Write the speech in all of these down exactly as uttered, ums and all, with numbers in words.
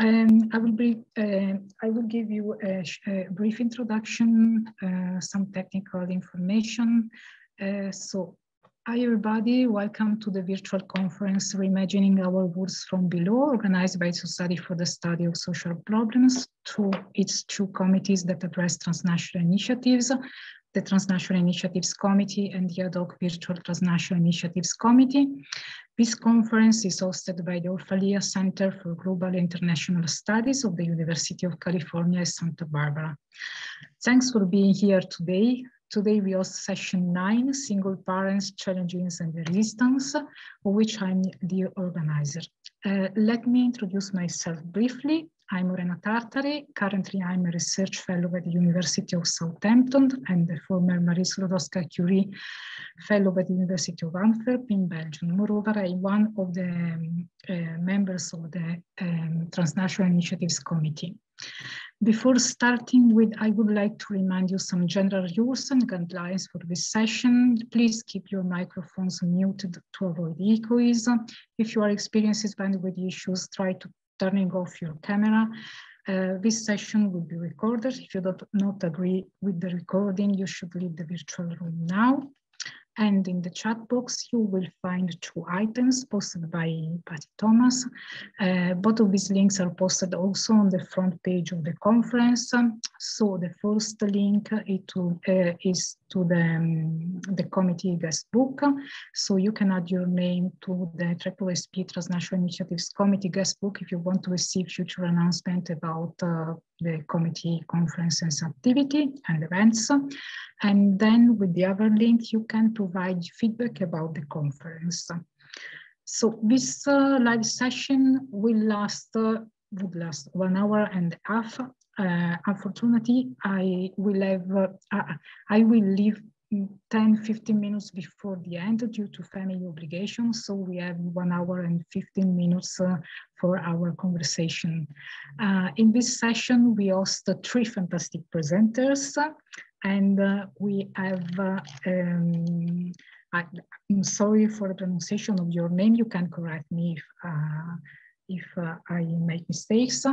Um, I will be, uh, I will give you a, a brief introduction, uh, some technical information. Uh, so, hi everybody, welcome to the virtual conference Reimagining Our Worlds from Below, organized by Society for the Study of Social Problems through its two committees that address transnational initiatives, the Transnational Initiatives Committee and the Ad Hoc Virtual Transnational Initiatives Committee. This conference is hosted by the Orfalea Center for Global International Studies of the University of California, Santa Barbara. Thanks for being here today. Today we host session nine, Single Parents, Challenges and Resistance, of which I'm the organizer. Uh, let me introduce myself briefly. I'm Morena Tartari. Currently, I'm a research fellow at the University of Southampton and a former Marie Sklodowska-Curie fellow at the University of Antwerp in Belgium. Moreover, I'm one of the um, uh, members of the um, Transnational Initiatives Committee. Before starting with, I would like to remind you some general rules and guidelines for this session. Please keep your microphones muted to avoid echoes. If you are experiencing bandwidth issues, try to turning off your camera. Uh, this session will be recorded. If you do not agree with the recording, you should leave the virtual room now. And in the chat box, you will find two items posted by Patty Thomas. Uh, both of these links are posted also on the front page of the conference. So the first link is to, uh, is to the, um, the committee guestbook. So you can add your name to the S S S P Transnational Initiatives Committee guestbook if you want to receive future announcements about uh, the committee conferences activity and events. And then with the other link, you can provide feedback about the conference. So this uh, live session will last, uh, would last one hour and a half. Uh, unfortunately, I will have, uh, uh, I will leave ten, fifteen minutes before the end due to family obligations. So we have one hour and fifteen minutes uh, for our conversation. Uh, in this session, we host uh, three fantastic presenters. And uh, we have, uh, um, I, I'm sorry for the pronunciation of your name. You can correct me if, uh, if uh, I make mistakes.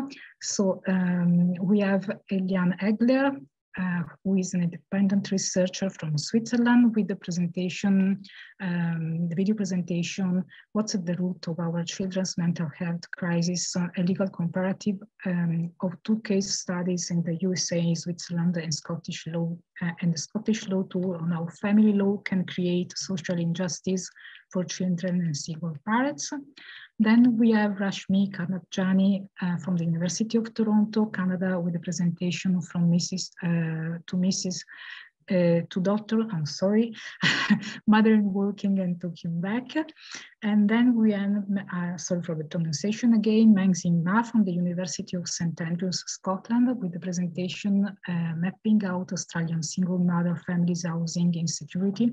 So um, we have Eliane Eggler, uh, who is an independent researcher from Switzerland, with the presentation, um, the video presentation, What's at the Root of Our Children's Mental Health Crisis, uh, a legal comparative um, of two case studies in the U S A, Switzerland, and Scottish law, uh, and the Scottish law too, on how family law can create social injustice for children and single parents. Then we have Rashmee Karnad-Jani uh, from the University of Toronto, Canada, with a presentation from Missus Uh, to Missus uh, to Doctor, I'm sorry, Mothering, Working and Talking Back. And then we have, uh, sorry for the pronunciation again, Mengxing Ma from the University of St Andrews, Scotland, with the presentation uh, Mapping Out Australian Single Mother Families Housing Insecurity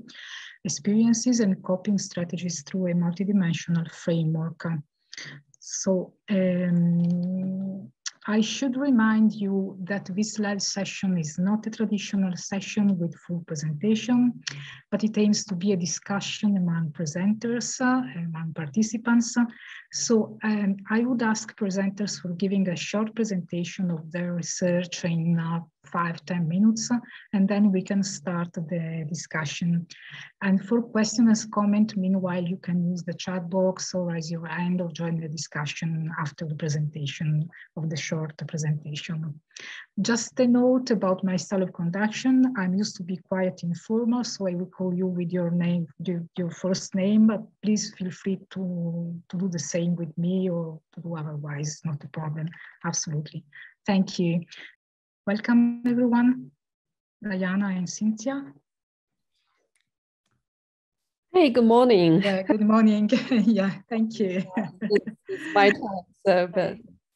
Experiences and Coping Strategies Through a Multidimensional Framework. So um, I should remind you that this live session is not a traditional session with full presentation, but it aims to be a discussion among presenters, uh, among participants. So um, I would ask presenters for giving a short presentation of their research in uh, five, ten minutes, and then we can start the discussion. And for questions and comment, meanwhile, you can use the chat box or raise your hand or join the discussion after the presentation of the short presentation. Just a note about my style of conduction. I'm used to be quite informal, so I will call you with your name, your first name, but please feel free to, to do the same with me or to do otherwise, not a problem, absolutely. Thank you. Welcome, everyone, Diana and Cynthia. Hey, good morning. Yeah, good morning. Yeah, thank you. Yeah, it's, it's my time, so, but,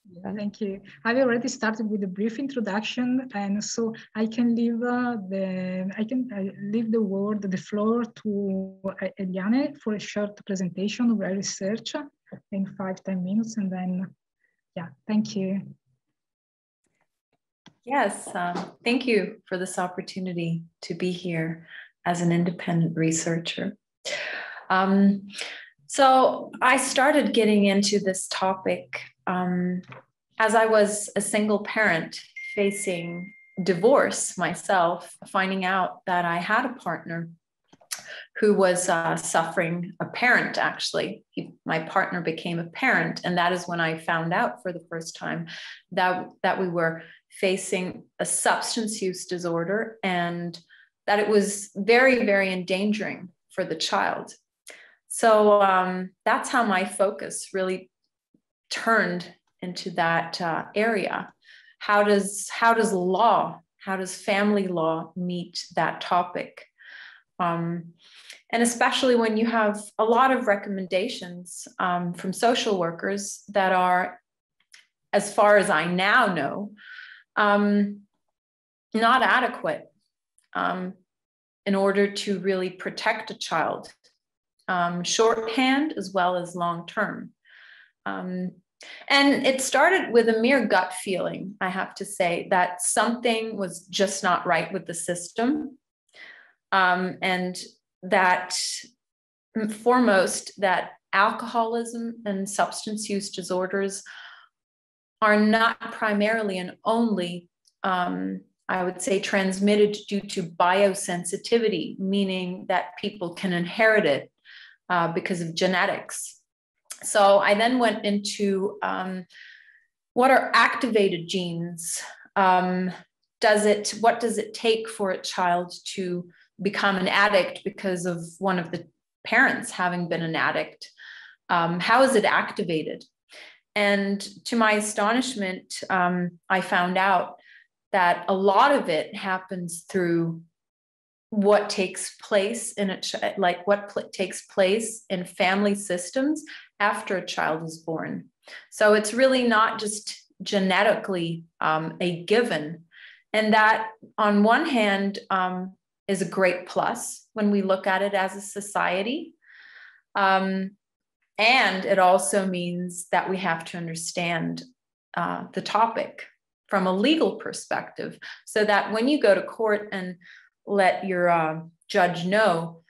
yeah. Thank you. I've already started with a brief introduction, and so I can leave uh, the I can uh, leave the word, the floor to uh, Eliane for a short presentation of her research in five, ten minutes, and then, yeah, thank you. Yes, um, thank you for this opportunity to be here as an independent researcher. Um, so I started getting into this topic um, as I was a single parent facing divorce myself, finding out that I had a partner who was uh, suffering a parent, actually. He, my partner became a parent, and that is when I found out for the first time that, that we were facing a substance use disorder and that it was very, very endangering for the child. So um, that's how my focus really turned into that uh, area. How does, how does law, how does family law meet that topic? Um, and especially when you have a lot of recommendations um, from social workers that are, as far as I now know, um, not adequate um, in order to really protect a child, um, shorthand as well as long-term. Um, And it started with a mere gut feeling, I have to say, that something was just not right with the system. Um, and that foremost, that alcoholism and substance use disorders are not primarily and only, um, I would say, transmitted due to biosensitivity, meaning that people can inherit it uh, because of genetics. So I then went into um, what are activated genes? Um, does it, what does it take for a child to become an addict because of one of the parents having been an addict? Um, how is it activated? And to my astonishment, um, I found out that a lot of it happens through what takes place in a like what pl- takes place in family systems after a child is born. So it's really not just genetically um, a given, and that on one hand um, is a great plus when we look at it as a society, um, and it also means that we have to understand uh, the topic from a legal perspective, so that when you go to court and let your uh, judge know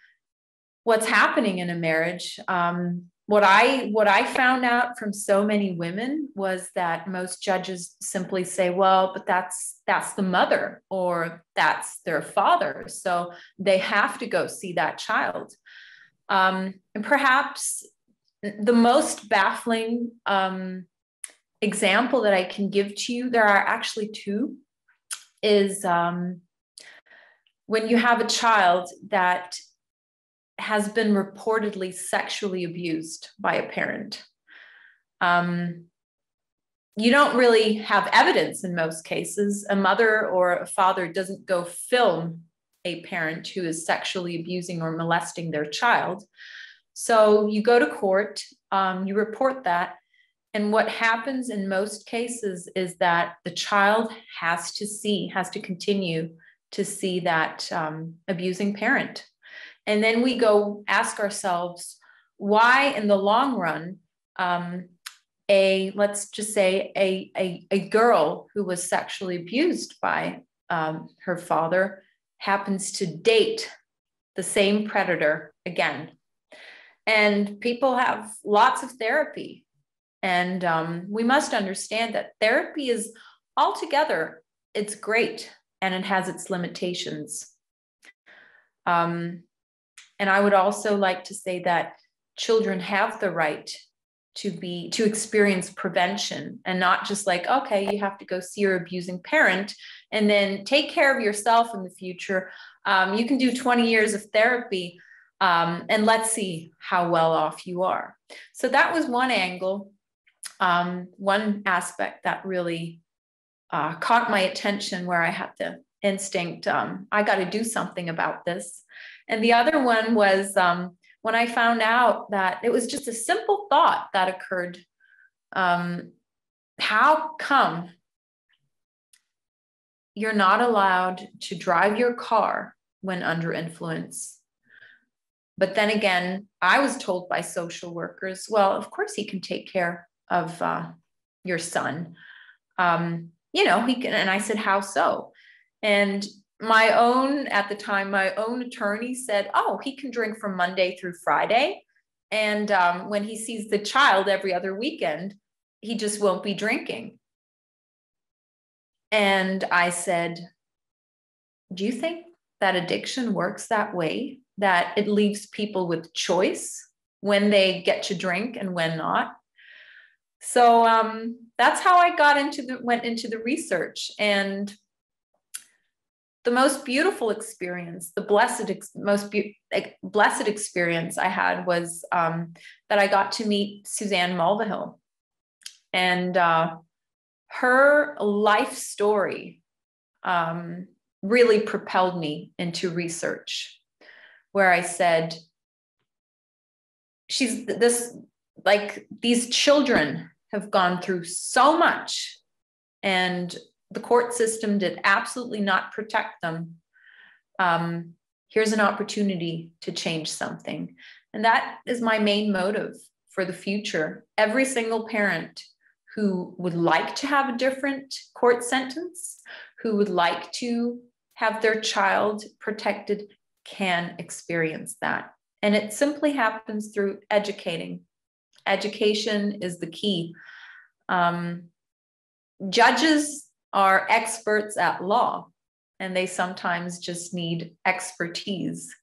what's happening in a marriage. Um, what I what I found out from so many women was that most judges simply say, "Well, but that's that's the mother or that's their father, so they have to go see that child." Um, and perhaps the most baffling um, example that I can give to you, there are actually two, is. Um, When you have a child that has been reportedly sexually abused by a parent, um, you don't really have evidence in most cases. A mother or a father doesn't go film a parent who is sexually abusing or molesting their child. So you go to court, um, you report that, and what happens in most cases is that the child has to see, has to continue to see that um, abusing parent. And then we go ask ourselves why in the long run, um, a, let's just say a, a, a girl who was sexually abused by um, her father happens to date the same predator again. And people have lots of therapy. And um, we must understand that therapy is altogether, it's great, and it has its limitations. Um, and I would also like to say that children have the right to be, to experience prevention, and not just like, okay, you have to go see your abusing parent and then take care of yourself in the future. Um, you can do twenty years of therapy um, and let's see how well off you are. So that was one angle, um, one aspect that really Uh, caught my attention, where I had the instinct, um, I got to do something about this. And the other one was um, when I found out that it was just a simple thought that occurred. Um, how come you're not allowed to drive your car when under influence? But then again, I was told by social workers, well, of course he can take care of uh, your son. Um, You know, he can, and I said, how so? And my own, at the time, my own attorney said, oh, he can drink from Monday through Friday. And um, when he sees the child every other weekend, he just won't be drinking. And I said, do you think that addiction works that way? That it leaves people with choice when they get to drink and when not? So um, that's how I got into the, went into the research. And the most beautiful experience, the blessed, ex most be blessed experience I had was um, that I got to meet Suzanne Mulvihill, and uh, her life story um, really propelled me into research, where I said, she's this, like these children have gone through so much, and the court system did absolutely not protect them. Um, here's an opportunity to change something. And that is my main motive for the future. Every single parent who would like to have a different court sentence, who would like to have their child protected, can experience that. And it simply happens through educating. Education is the key. Um, judges are experts at law, and they sometimes just need expertise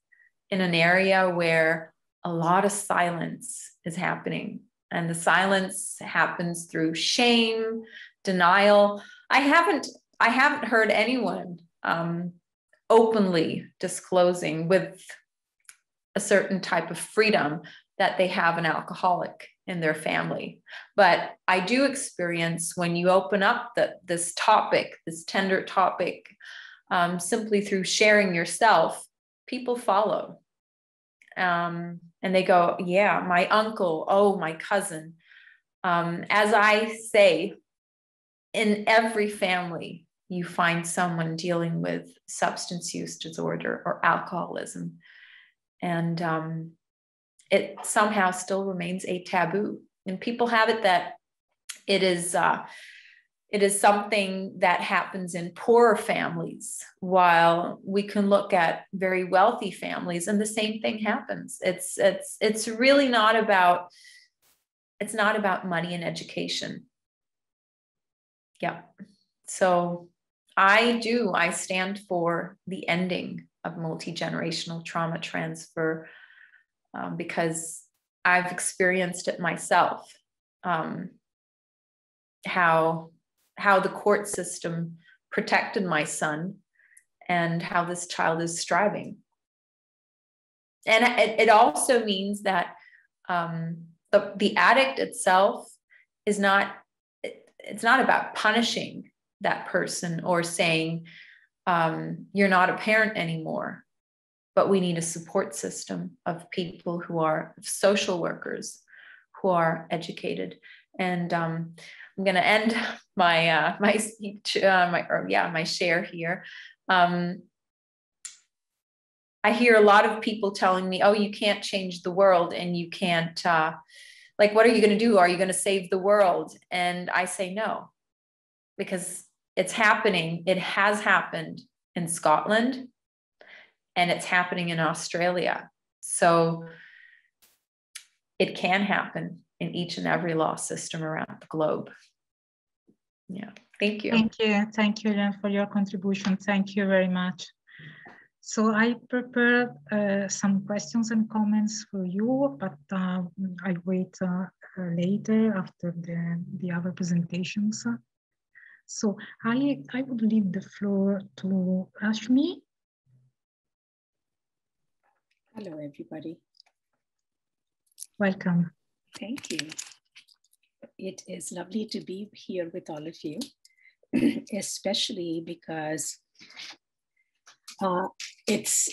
in an area where a lot of silence is happening. And the silence happens through shame, denial. I haven't, I haven't heard anyone um, openly disclosing with a certain type of freedom that they have an alcoholic in their family. But I do experience when you open up the, this topic, this tender topic, um, simply through sharing yourself, people follow. Um, and they go, yeah, my uncle, oh, my cousin. Um, as I say, in every family, you find someone dealing with substance use disorder or alcoholism. And um, it somehow still remains a taboo, and people have it that it is uh, it is something that happens in poorer families, while we can look at very wealthy families and the same thing happens. It's it's it's really not about it's not about money and education. Yeah, so I do I stand for the ending of multi-generational trauma transfer. Um, because I've experienced it myself, um, how, how the court system protected my son and how this child is striving. And it, it also means that um, the, the addict itself is not, it, it's not about punishing that person or saying, um, you're not a parent anymore. But we need a support system of people who are social workers, who are educated. And um, I'm going to end my uh, my speech, uh, my or yeah, my share here. Um, I hear a lot of people telling me, "Oh, you can't change the world, and you can't uh, like, what are you going to do? Are you going to save the world?" And I say no, because it's happening. It has happened in Scotland. And it's happening in Australia. So it can happen in each and every law system around the globe. Yeah, thank you. Thank you. Thank you, Eliane, for your contribution. Thank you very much. So I prepared uh, some questions and comments for you, but uh, I wait uh, later after the, the other presentations. So I, I would leave the floor to Rashmee. Hello, everybody. Welcome. Thank you. It is lovely to be here with all of you, especially because uh, it's,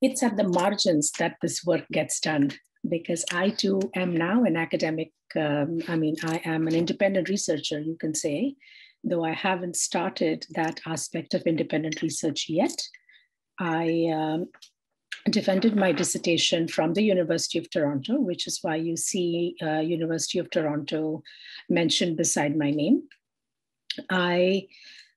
it's at the margins that this work gets done, because I too am now an academic, um, I mean, I am an independent researcher, you can say, though I haven't started that aspect of independent research yet. I um, defended my dissertation from the University of Toronto, which is why you see uh, University of Toronto mentioned beside my name. I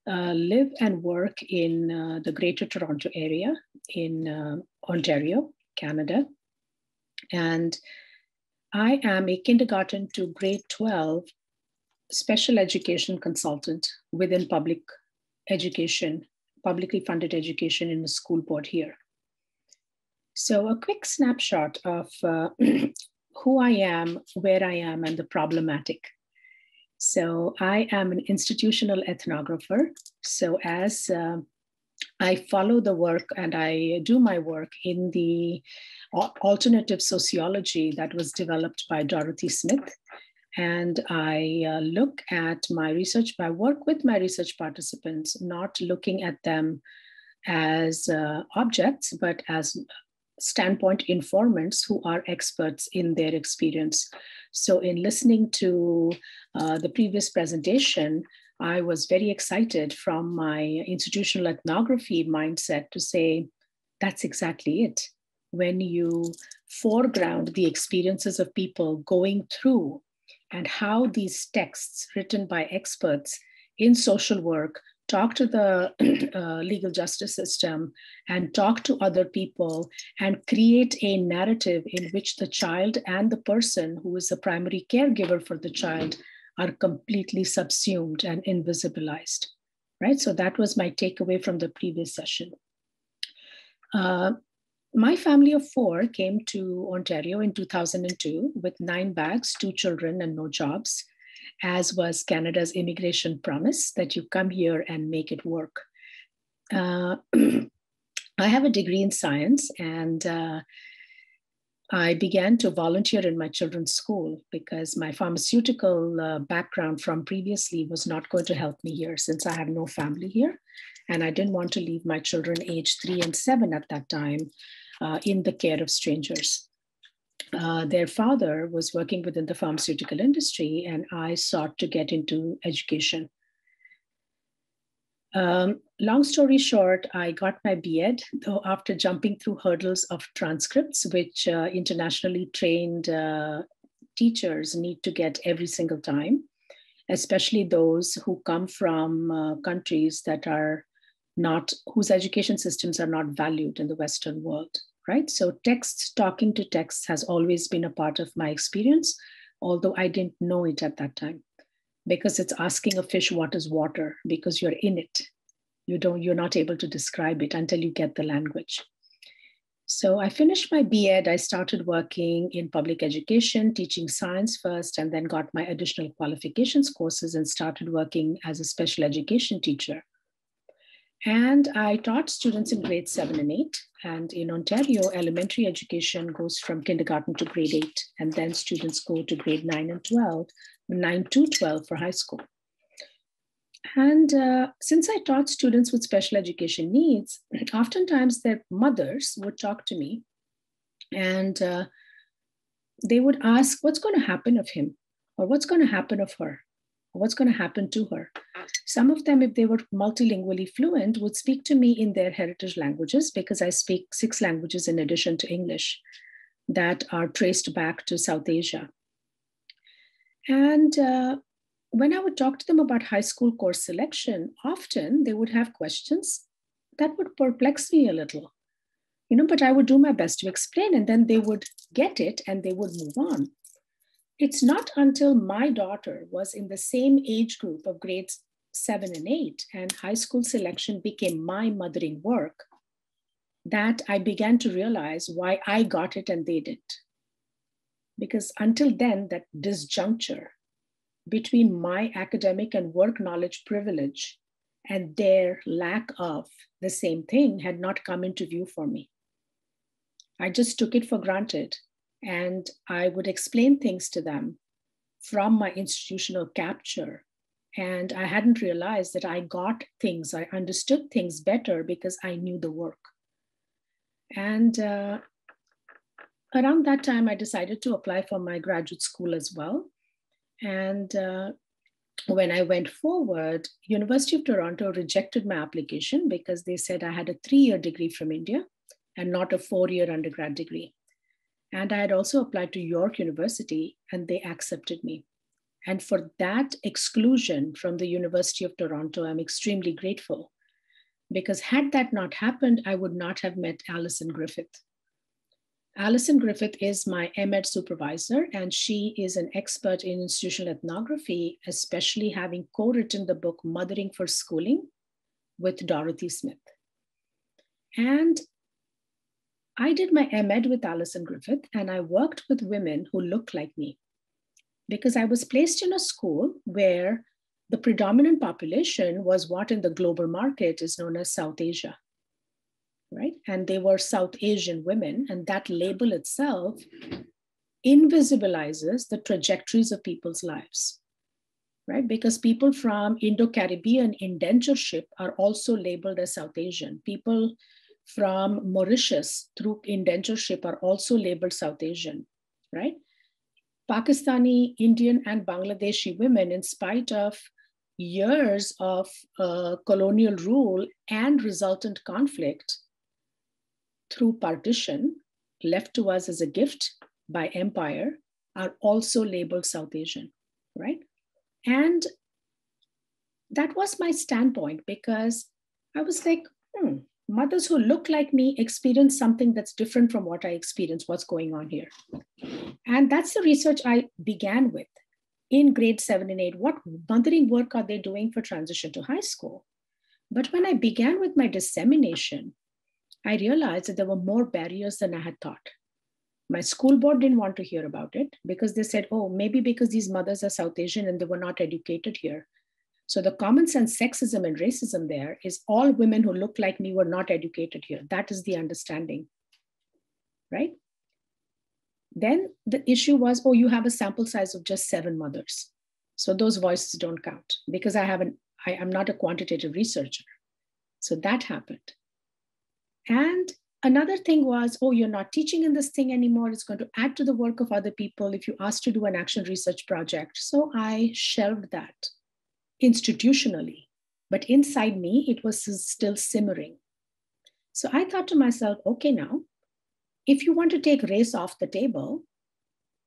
uh, live and work in uh, the Greater Toronto Area in uh, Ontario, Canada. And I am a kindergarten to grade twelve special education consultant within public education, publicly funded education in the school board here. So a quick snapshot of uh, who I am, where I am, and the problematic. So I am an institutional ethnographer. So as uh, I follow the work and I do my work in the alternative sociology that was developed by Dorothy Smith. And I uh, look at my research, my work with my research participants, not looking at them as uh, objects, but as standpoint informants who are experts in their experience. So in listening to uh, the previous presentation, I was very excited from my institutional ethnography mindset to say, that's exactly it. When you foreground the experiences of people going through and how these texts written by experts in social work talk to the uh, legal justice system and talk to other people and create a narrative in which the child and the person who is the primary caregiver for the child are completely subsumed and invisibilized, right? So that was my takeaway from the previous session. Uh, my family of four came to Ontario in two thousand two with nine bags, two children and no jobs, as was Canada's immigration promise that you come here and make it work. Uh, I have a degree in science and uh, I began to volunteer in my children's school because my pharmaceutical uh, background from previously was not going to help me here since I have no family here. And I didn't want to leave my children age three and seven at that time uh, in the care of strangers. Uh, their father was working within the pharmaceutical industry, and I sought to get into education. Um, long story short, I got my B E D, though after jumping through hurdles of transcripts, which uh, internationally trained uh, teachers need to get every single time, especially those who come from uh, countries that are not, whose education systems are not valued in the Western world. Right? So texts, talking to texts has always been a part of my experience, although I didn't know it at that time, because it's asking a fish what is water, because you're in it. You don't, you're not able to describe it until you get the language. So I finished my B E D, I started working in public education, teaching science first, and then got my additional qualifications courses and started working as a special education teacher. And I taught students in grades seven and eight. And in Ontario, elementary education goes from kindergarten to grade eight. And then students go to grade nine and twelve, nine to twelve for high school. And uh, since I taught students with special education needs, oftentimes their mothers would talk to me and uh, they would ask, what's going to happen of him? Or what's going to happen of her? What's going to happen to her? Some of them, if they were multilingually fluent, would speak to me in their heritage languages because I speak six languages in addition to English that are traced back to South Asia. And uh, when I would talk to them about high school course selection, often they would have questions that would perplex me a little, you know, but I would do my best to explain and then they would get it and they would move on. It's not until my daughter was in the same age group of grades seven and eight and high school selection became my mothering work that I began to realize why I got it and they didn't. Because until then, that disjuncture between my academic and work knowledge privilege and their lack of the same thing had not come into view for me. I just took it for granted. And I would explain things to them from my institutional capture. And I hadn't realized that I got things, I understood things better because I knew the work. And uh, around that time, I decided to apply for my graduate school as well. And uh, when I went forward, University of Toronto rejected my application because they said I had a three-year degree from India and not a four-year undergrad degree. And I had also applied to York University and they accepted me. And for that exclusion from the University of Toronto, I'm extremely grateful because had that not happened, I would not have met Alison Griffith. Alison Griffith is my M Ed supervisor, and she is an expert in institutional ethnography, especially having co-written the book Mothering for Schooling with Dorothy Smith. And I did my M Ed with Alison Griffith, and I worked with women who looked like me because I was placed in a school where the predominant population was what in the global market is known as South Asia. Right? And they were South Asian women, and that label itself invisibilizes the trajectories of people's lives, right? Because people from Indo-Caribbean indentureship are also labeled as South Asian. People from Mauritius through indentureship are also labeled South Asian, right? Pakistani, Indian, and Bangladeshi women, in spite of years of uh, colonial rule and resultant conflict, through partition, left to us as a gift by empire, are also labeled South Asian, right? And that was my standpoint because I was like, hmm, mothers who look like me experience something that's different from what I experience, what's going on here. And that's the research I began with in grade seven and eight. What mothering work are they doing for transition to high school? But when I began with my dissemination, I realized that there were more barriers than I had thought. My school board didn't want to hear about it because they said, oh, maybe because these mothers are South Asian and they were not educated here. So the common sense sexism and racism there is all women who look like me were not educated here. That is the understanding, right? Then the issue was, oh, you have a sample size of just seven mothers. So those voices don't count because I haven't, I am not a quantitative researcher. So that happened. And another thing was, oh, you're not teaching in this thing anymore. It's going to add to the work of other people if you ask to do an action research project. So I shelved that institutionally, but inside me, it was still simmering. So I thought to myself, okay, now, if you want to take race off the table,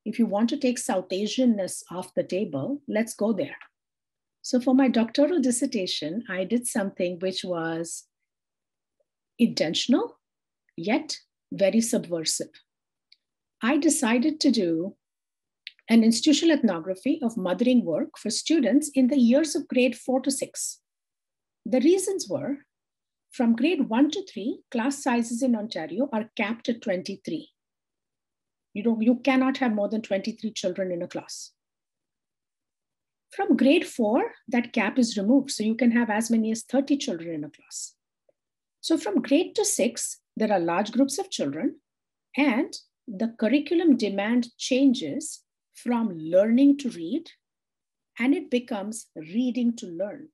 if you want to take South Asianness off the table, let's go there. So for my doctoral dissertation, I did something which was intentional, yet very subversive. I decided to do an institutional ethnography of mothering work for students in the years of grade four to six. The reasons were, from grade one to three, class sizes in Ontario are capped at twenty-three. You don't, you cannot have more than twenty-three children in a class. From grade four, that cap is removed, so you can have as many as thirty children in a class. So from grade to six, there are large groups of children, and the curriculum demand changes from learning to read, and it becomes reading to learn.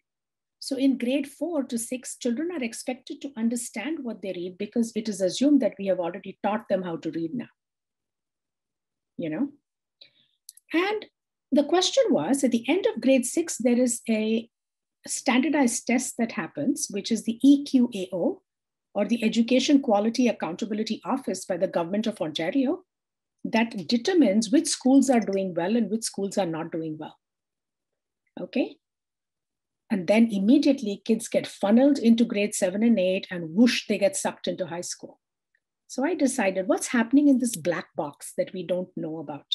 So in grade four to six, children are expected to understand what they read because it is assumed that we have already taught them how to read now, you know? And the question was, at the end of grade six, there is a standardized test that happens, which is the E Q A O, or the Education Quality Accountability Office by the Government of Ontario, that determines which schools are doing well and which schools are not doing well. Okay? And then immediately kids get funneled into grade seven and eight, and whoosh, they get sucked into high school. So I decided, what's happening in this black box that we don't know about?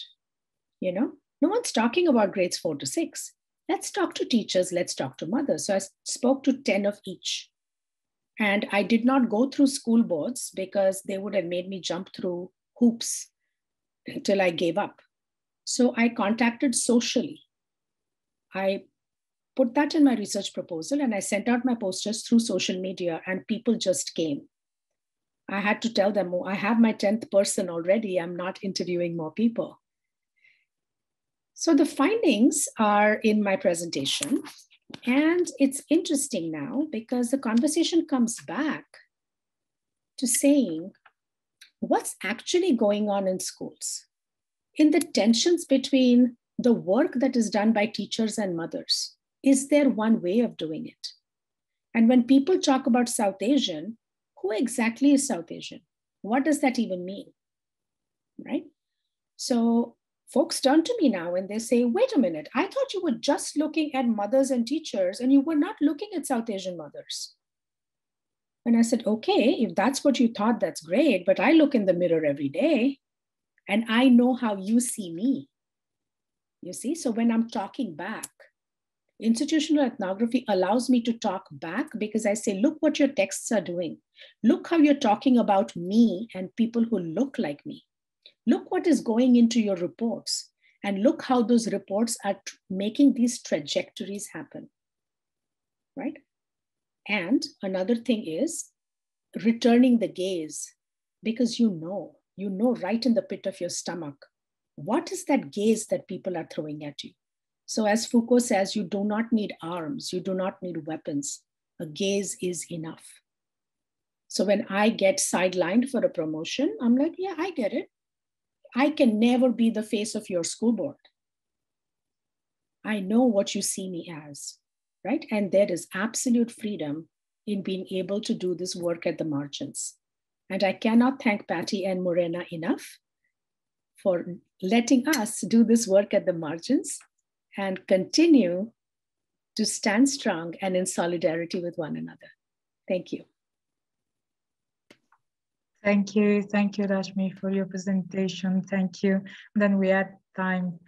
You know, no one's talking about grades four to six. Let's talk to teachers, let's talk to mothers. So I spoke to ten of each. And I did not go through school boards because they would have made me jump through hoops until I gave up. So I contacted socially. I put that in my research proposal and I sent out my posters through social media, and people just came. I had to tell them, oh, I have my tenth person already. I'm not interviewing more people. So the findings are in my presentation, and it's interesting now because the conversation comes back to saying, what's actually going on in schools? In the tensions between the work that is done by teachers and mothers, is there one way of doing it? And when people talk about South Asian, who exactly is South Asian? What does that even mean, right? So folks turn to me now and they say, wait a minute, I thought you were just looking at mothers and teachers and you were not looking at South Asian mothers. And I said, okay, if that's what you thought, that's great. But I look in the mirror every day and I know how you see me. You see, so when I'm talking back, institutional ethnography allows me to talk back because I say, look what your texts are doing. Look how you're talking about me and people who look like me. Look what is going into your reports and look how those reports are making these trajectories happen, right? And another thing is returning the gaze, because you know, you know right in the pit of your stomach, what is that gaze that people are throwing at you? So as Foucault says, you do not need arms, you do not need weapons. A gaze is enough. So when I get sidelined for a promotion, I'm like, yeah, I get it. I can never be the face of your school board. I know what you see me as, right? And there is absolute freedom in being able to do this work at the margins. And I cannot thank Patty and Morena enough for letting us do this work at the margins and continue to stand strong and in solidarity with one another. Thank you. Thank you. Thank you, Rashmee, for your presentation. Thank you. Then we had time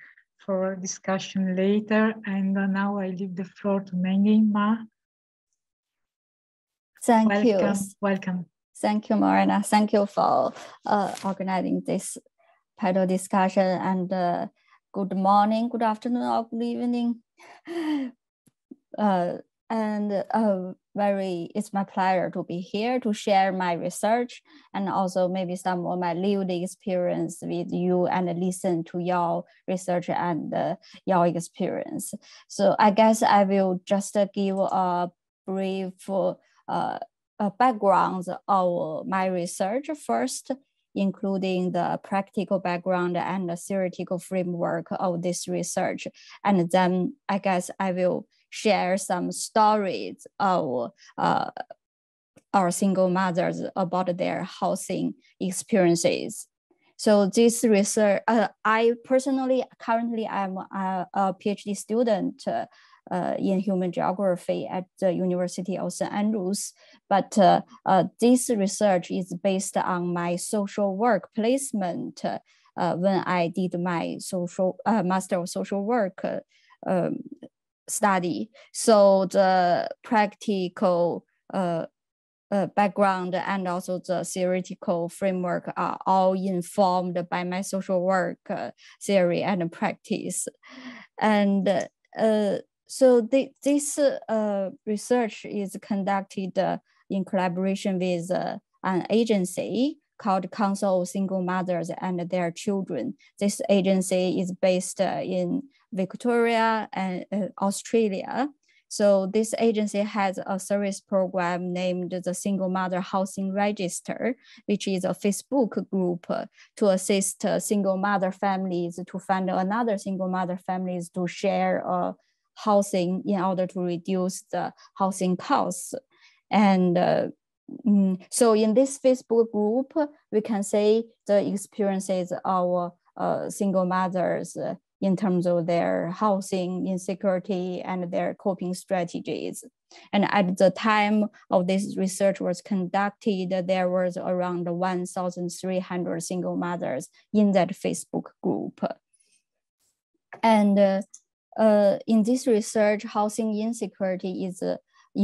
for discussion later. And now I leave the floor to Mengxing Ma. Thank welcome. you. Welcome. Thank you, Morena. Thank you for uh, organizing this panel discussion. And uh, good morning, good afternoon, or good evening. Uh, and uh, very, it's my pleasure to be here to share my research and also maybe some of my lived experience with you and listen to your research and uh, your experience. So I guess I will just give a brief uh, a background of my research first, including the practical background and the theoretical framework of this research. And then I guess I will share some stories of uh, our single mothers about their housing experiences. So this research, uh, I personally, currently I'm a, a PhD student uh, Uh, in human geography at the University of Saint Andrews. But uh, uh, this research is based on my social work placement uh, when I did my social uh, Master of Social Work uh, um, study. So the practical uh, Uh, background and also the theoretical framework are all informed by my social work uh, theory and practice. And uh, So the, this uh, research is conducted uh, in collaboration with uh, an agency called Council of Single Mothers and Their Children. This agency is based uh, in Victoria and uh, Australia. So this agency has a service program named the Single Mother Housing Register, which is a Facebook group to assist uh, single mother families to find another single mother families to share a housing in order to reduce the housing costs. And uh, so in this Facebook group, we can say the experiences of uh, single mothers uh, in terms of their housing insecurity and their coping strategies. And at the time of this research was conducted, there was around one thousand three hundred single mothers in that Facebook group. And uh, Uh, in this research, housing insecurity is uh,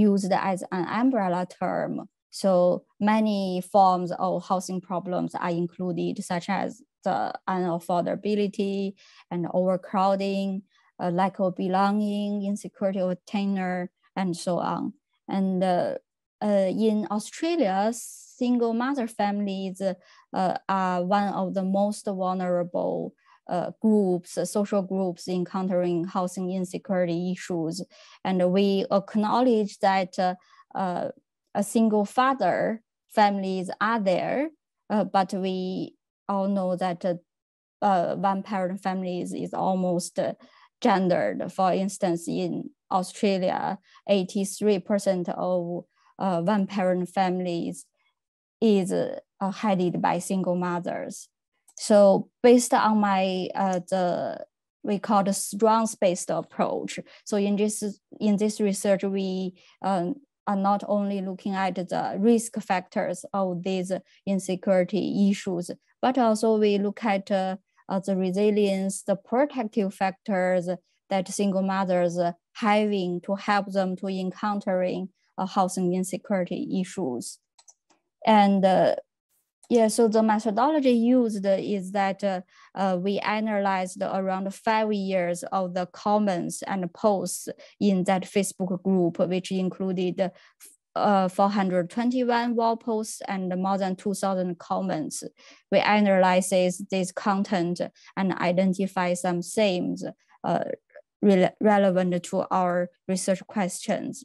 used as an umbrella term. So many forms of housing problems are included, such as the unaffordability and overcrowding, uh, lack of belonging, insecurity of tenure, and so on. And uh, uh, in Australia, single mother families uh, are one of the most vulnerable Uh, groups, uh, social groups encountering housing insecurity issues. And we acknowledge that uh, uh, a single father families are there, uh, but we all know that uh, uh, one parent families is almost uh, gendered. For instance, in Australia, eighty-three percent of uh, one parent families is uh, headed by single mothers. So based on my, uh, the, we call the strengths-based approach. So in this, in this research, we um, are not only looking at the risk factors of these insecurity issues, but also we look at uh, uh, the resilience, the protective factors that single mothers having to help them to encountering uh, housing insecurity issues. And uh, yeah, so the methodology used is that uh, uh, we analyzed around five years of the comments and posts in that Facebook group, which included uh, four hundred twenty-one wall posts and more than two thousand comments. We analyzed this content and identify some themes uh, re relevant to our research questions.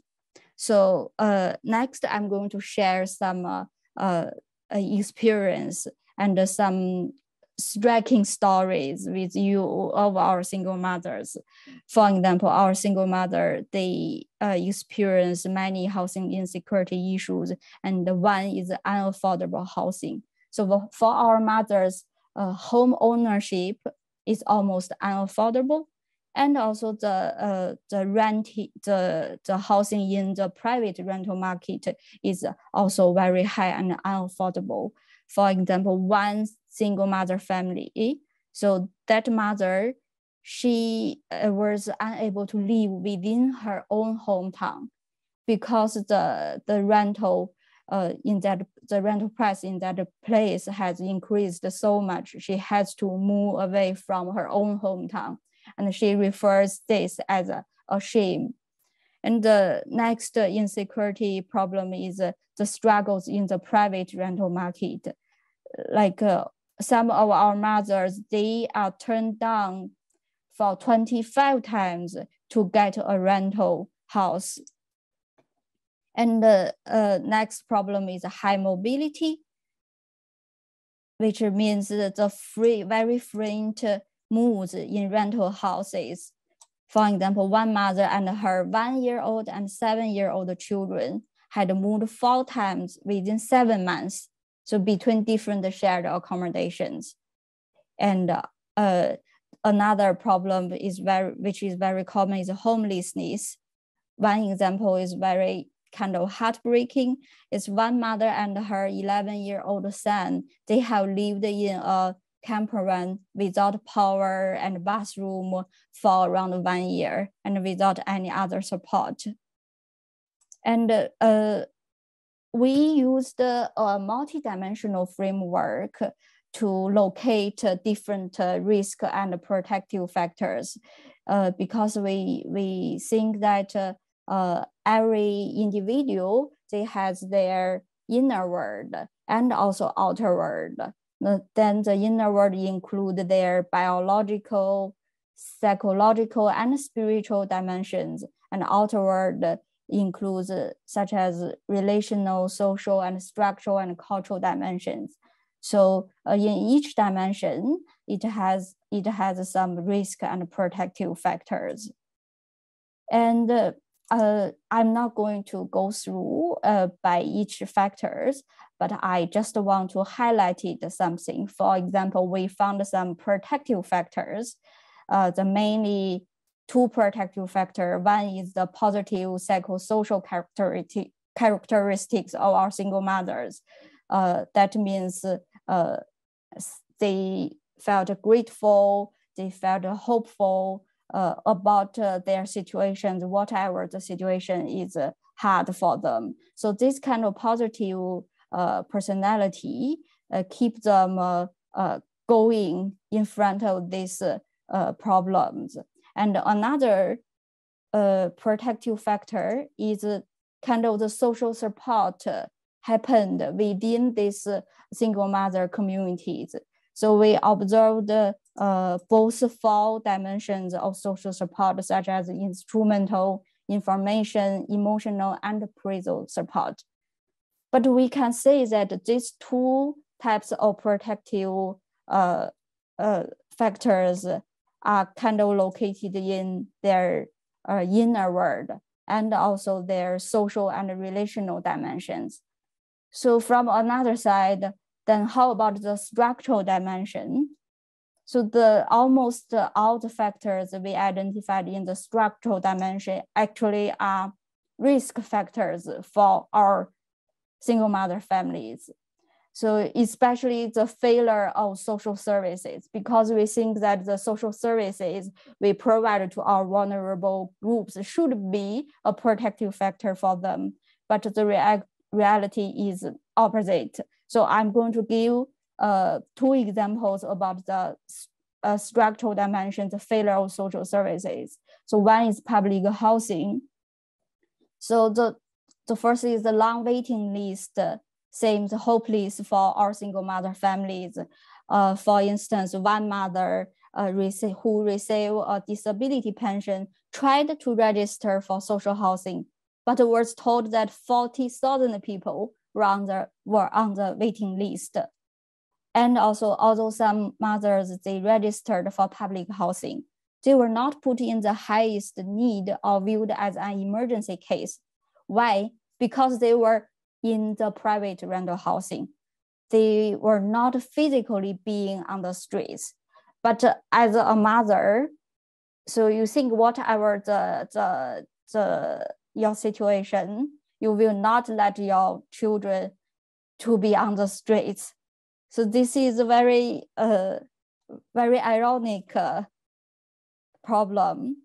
So uh, next, I'm going to share some uh, uh, experience and uh, some striking stories with you of our single mothers. For example, our single mother, they uh, experience many housing insecurity issues, and one is unaffordable housing. So for our mothers, uh, home ownership is almost unaffordable, and also the uh, the rent the the housing in the private rental market is also very high and unaffordable. For example, one single mother family, so that mother, she was unable to live within her own hometown because the the rental uh, in that the rental price in that place has increased so much. She has to move away from her own hometown. And she refers this as a, a shame. And the next insecurity problem is uh, the struggles in the private rental market. Like uh, some of our mothers, they are turned down for twenty-five times to get a rental house. And the uh, next problem is high mobility, which means that the free, very frequent uh, moves in rental houses. For example, one mother and her one-year-old and seven-year-old children had moved four times within seven months, so between different shared accommodations. And uh, another problem is very, which is very common is homelessness. One example is very kind of heartbreaking. It's one mother and her eleven-year-old son. They have lived in a campervan without power and bathroom for around one year and without any other support. And uh, we used a multidimensional framework to locate different risk and protective factors uh, because we, we think that uh, uh, every individual, they has their inner world and also outer world. Then the inner world include their biological, psychological, and spiritual dimensions, and outer world includes such as relational, social, and structural and cultural dimensions. So uh, in each dimension, it has it has some risk and protective factors. And uh, uh, I'm not going to go through uh, by each factors, but I just want to highlight it something. For example, we found some protective factors, uh, the mainly two protective factors. One is the positive psychosocial characteristic, characteristics of our single mothers. Uh, that means uh, they felt grateful, they felt hopeful uh, about uh, their situations, whatever the situation is uh, hard for them. So this kind of positive Uh, personality uh, keep them uh, uh, going in front of these uh, uh, problems. And another uh, protective factor is uh, kind of the social support uh, happened within these uh, single mother communities. So we observed uh, both four dimensions of social support, such as instrumental, information, emotional, and appraisal support. But we can say that these two types of protective uh, uh, factors are kind of located in their uh, inner world and also their social and relational dimensions. So from another side, then how about the structural dimension? So the almost all the factors we identified in the structural dimension actually are risk factors for our single mother families. So especially the failure of social services, because we think that the social services we provide to our vulnerable groups should be a protective factor for them, but the rea- reality is opposite. So I'm going to give uh, two examples about the uh, structural dimension, the failure of social services. So one is public housing. So the, the first is the long waiting list. Uh, seems hopeless for our single mother families. Uh, for instance, one mother uh, rece who received a disability pension tried to register for social housing, but was told that forty thousand people were on, the, were on the waiting list. And also, although some mothers, they registered for public housing, they were not put in the highest need or viewed as an emergency case. Why? Because they were in the private rental housing. They were not physically being on the streets. But uh, as a mother, so you think whatever the, the, the, your situation, you will not let your children to be on the streets. So this is a very, uh, very ironic uh, problem.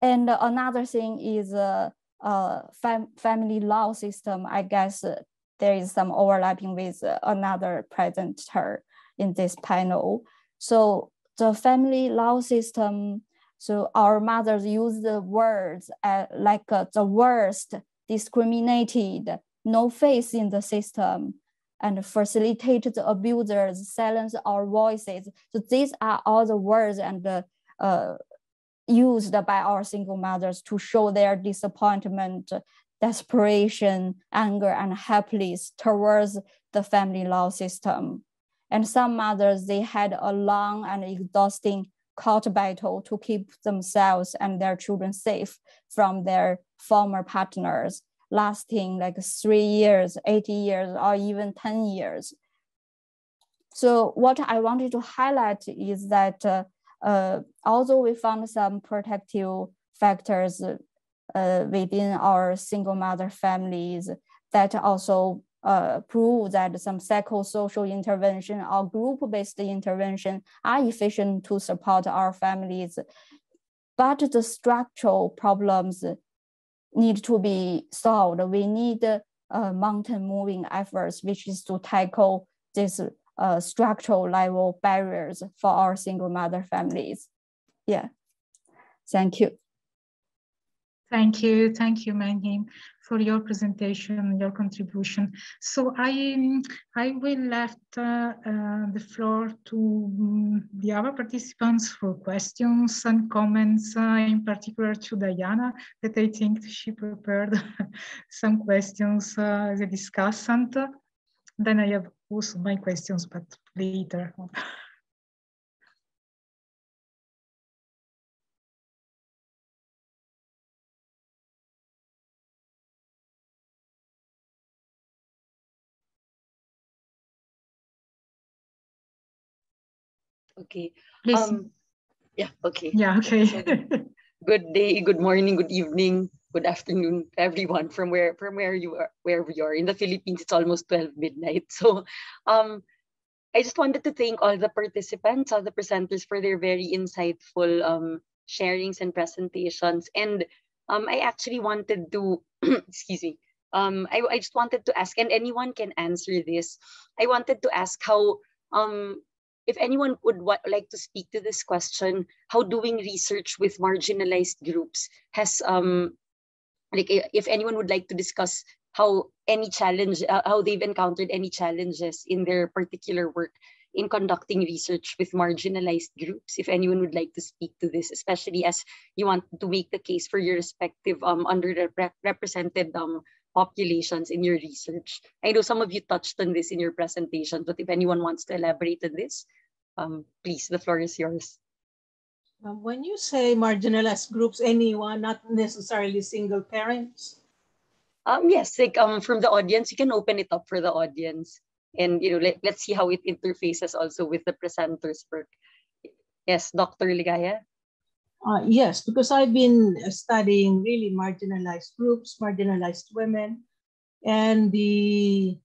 And another thing is uh, Uh, fam family law system. I guess uh, there is some overlapping with uh, another presenter in this panel. So the family law system, so our mothers use the words uh, like uh, the worst, discriminated, no face in the system, and facilitate the abusers, silence our voices. So these are all the words and uh, uh, used by our single mothers to show their disappointment, desperation, anger, and happiness towards the family law system. And some mothers, they had a long and exhausting court battle to keep themselves and their children safe from their former partners, lasting like three years, eight years, or even ten years. So what I wanted to highlight is that uh, Uh, although we found some protective factors uh, within our single mother families that also uh, prove that some psychosocial intervention or group-based intervention are efficient to support our families, but the structural problems need to be solved. We need uh, mountain moving efforts, which is to tackle this Uh, structural level barriers for our single mother families. Yeah, thank you. Thank you, thank you, Mengxing, for your presentation, your contribution. So I, I will left uh, uh, the floor to um, the other participants for questions and comments, uh, in particular to Diana, that I think she prepared some questions uh, as a discussant. Then I have also my questions, but later. Okay. Please. Um, yeah. Okay. Yeah. Okay. Good day. Good morning. Good evening. Good afternoon, everyone, from where from where you are, where we are in the Philippines. It's almost twelve midnight. So, um, I just wanted to thank all the participants, all the presenters, for their very insightful um sharings and presentations. And um, I actually wanted to excuse me. Um, I I just wanted to ask, and anyone can answer this. I wanted to ask how um. if anyone would like to speak to this question, how doing research with marginalized groups has, um, like, if anyone would like to discuss how any challenge, uh, how they've encountered any challenges in their particular work in conducting research with marginalized groups, if anyone would like to speak to this, especially as you want to make the case for your respective um, underrepresented um, populations in your research. I know some of you touched on this in your presentation, but if anyone wants to elaborate on this, um, please, the floor is yours. When you say marginalized groups, anyone, not necessarily single parents? Um, yes, like um, from the audience, you can open it up for the audience, and you know, let, let's see how it interfaces also with the presenter's work. Yes, Doctor Ligaya. Uh, yes, because I've been studying really marginalized groups, marginalized women, and the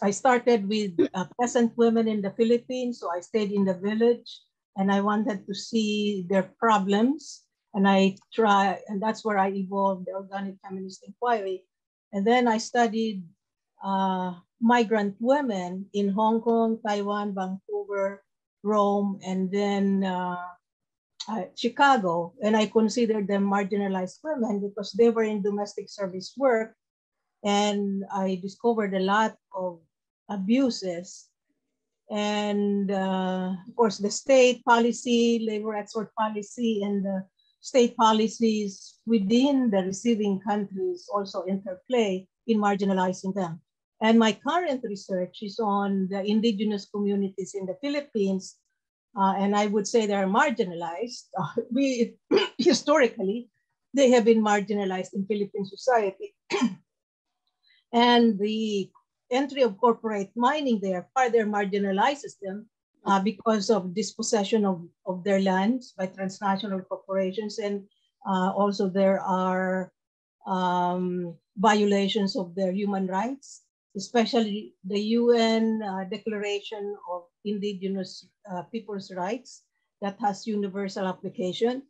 I started with uh, peasant women in the Philippines, so I stayed in the village, and I wanted to see their problems, and I try, and that's where I evolved the organic feminist inquiry. And then I studied uh, migrant women in Hong Kong, Taiwan, Vancouver, Rome, and then uh, Uh, Chicago, and I considered them marginalized women because they were in domestic service work, and I discovered a lot of abuses, and uh, of course the state policy, labor export policy, and the state policies within the receiving countries also interplay in marginalizing them. And my current research is on the indigenous communities in the Philippines. Uh, and I would say they are marginalized. Uh, we, historically, they have been marginalized in Philippine society. And the entry of corporate mining there further marginalizes them uh, because of dispossession of, of their lands by transnational corporations. And uh, also there are um, violations of their human rights, especially the U N uh, Declaration of Indigenous uh, People's Rights that has universal application.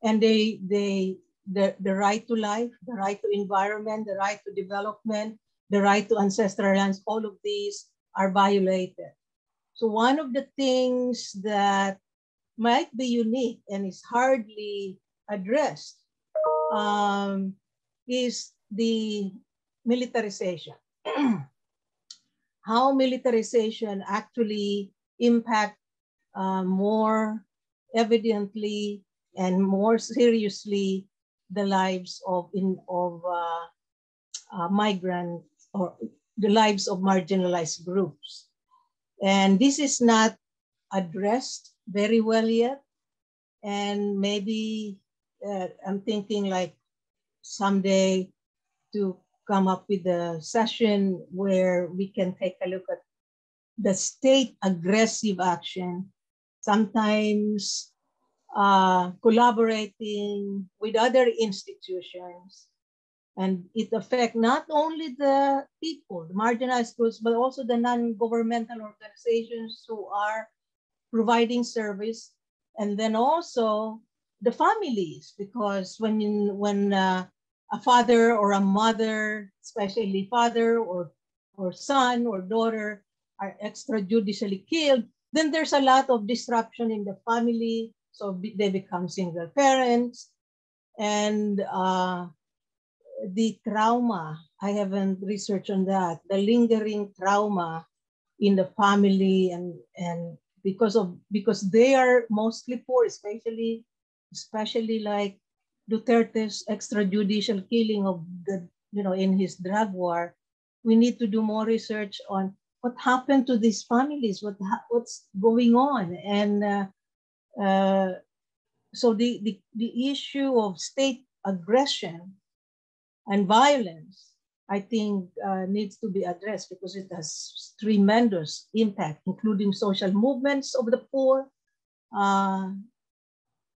And they, they, the, the right to life, the right to environment, the right to development, the right to ancestral lands, all of these are violated. So one of the things that might be unique and is hardly addressed um, is the militarization. How militarization actually impacts uh, more evidently and more seriously the lives of in of uh, uh, migrant or the lives of marginalized groups, and this is not addressed very well yet. And maybe uh, I'm thinking like someday to come up with a session where we can take a look at the state aggressive action, sometimes uh, collaborating with other institutions. And it affects not only the people, the marginalized groups, but also the non-governmental organizations who are providing service. And then also the families, because when, in, when uh, a father or a mother, especially father or, or son or daughter, are extrajudicially killed, then there's a lot of disruption in the family. So they become single parents. And uh, the trauma, I haven't researched on that, the lingering trauma in the family, and, and because of because they are mostly poor, especially, especially like Duterte's extrajudicial killing of the, you know, in his drug war. We need to do more research on what happened to these families, what what's going on. And uh, uh, so the, the, the issue of state aggression and violence, I think uh, needs to be addressed because it has tremendous impact, including social movements of the poor, uh,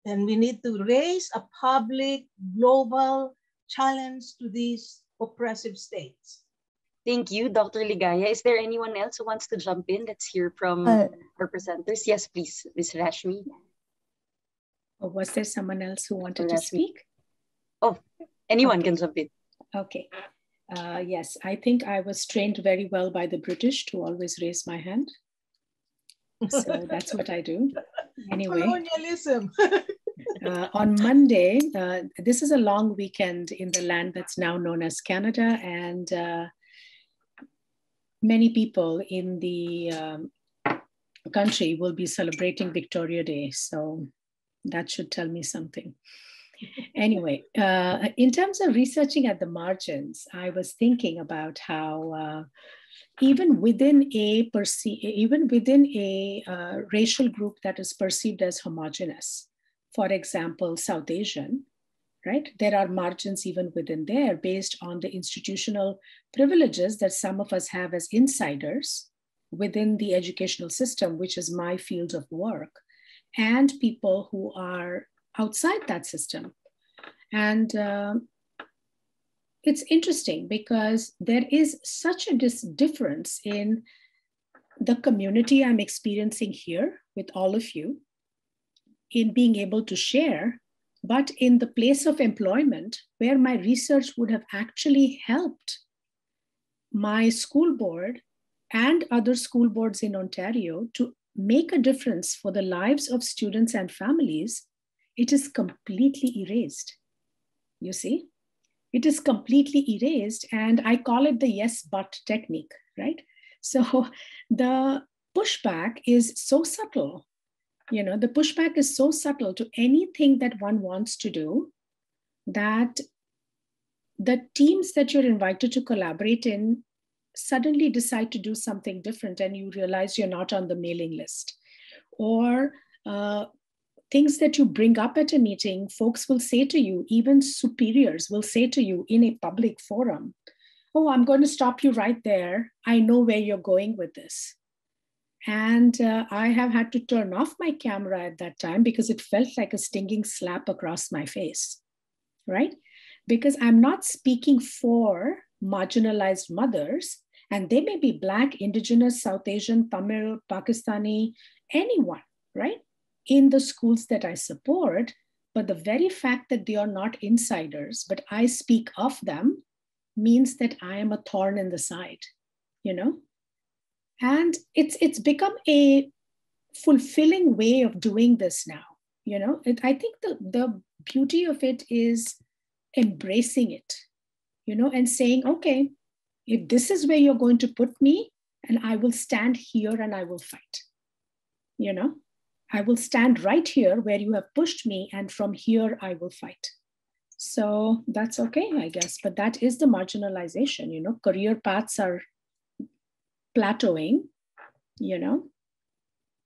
and we need to raise a public global challenge to these oppressive states. Thank you, Doctor Ligaya. Is there anyone else who wants to jump in? Let's hear from uh, our presenters. Yes, please, Miz Rashmee. Oh, was there someone else who wanted to speak? Oh, anyone okay. can jump in. Okay. Uh, yes, I think I was trained very well by the British to always raise my hand. So that's what I do. Anyway, colonialism. uh, on Monday, uh, this is a long weekend in the land that's now known as Canada, and uh, many people in the um, country will be celebrating Victoria Day. So that should tell me something. Anyway, uh, in terms of researching at the margins, I was thinking about how uh, even within a perce- even within a uh, racial group that is perceived as homogenous, for example, South Asian, right? There are margins even within there based on the institutional privileges that some of us have as insiders within the educational system, which is my field of work, and people who are outside that system. And uh, it's interesting because there is such a dis difference in the community I'm experiencing here with all of you in being able to share, but in the place of employment where my research would have actually helped my school board and other school boards in Ontario to make a difference for the lives of students and families, it is completely erased. You see, it is completely erased, and I call it the yes but technique, right? So the pushback is so subtle, you know, the pushback is so subtle to anything that one wants to do that the teams that you're invited to collaborate in suddenly decide to do something different and you realize you're not on the mailing list. Or uh, things that you bring up at a meeting, folks will say to you, even superiors will say to you in a public forum, oh, I'm going to stop you right there. I know where you're going with this. And uh, I have had to turn off my camera at that time because it felt like a stinging slap across my face, right? Because I'm not speaking for marginalized mothers, and they may be Black, Indigenous, South Asian, Tamil, Pakistani, anyone, right? In the schools that I support, but the very fact that they are not insiders, but I speak of them means that I am a thorn in the side, you know? And it's, it's become a fulfilling way of doing this now, you know? It, I think the, the beauty of it is embracing it, you know, and saying, okay, if this is where you're going to put me, and I will stand here and I will fight, you know? I will stand right here where you have pushed me, and from here I will fight. So that's okay, I guess, but that is the marginalization, you know, career paths are plateauing, you know,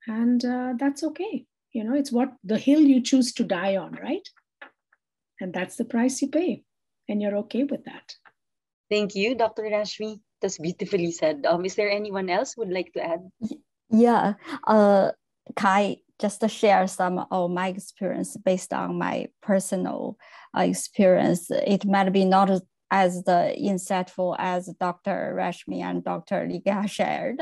and uh, that's okay. You know, it's what the hill you choose to die on, right? And that's the price you pay, and you're okay with that. Thank you, Doctor Rashmee. That's beautifully said. Um, is there anyone else who would like to add? Yeah, uh, Kai, just to share some of my experience based on my personal uh, experience. It might be not as the insightful as Doctor Rashmee and Doctor Liga shared.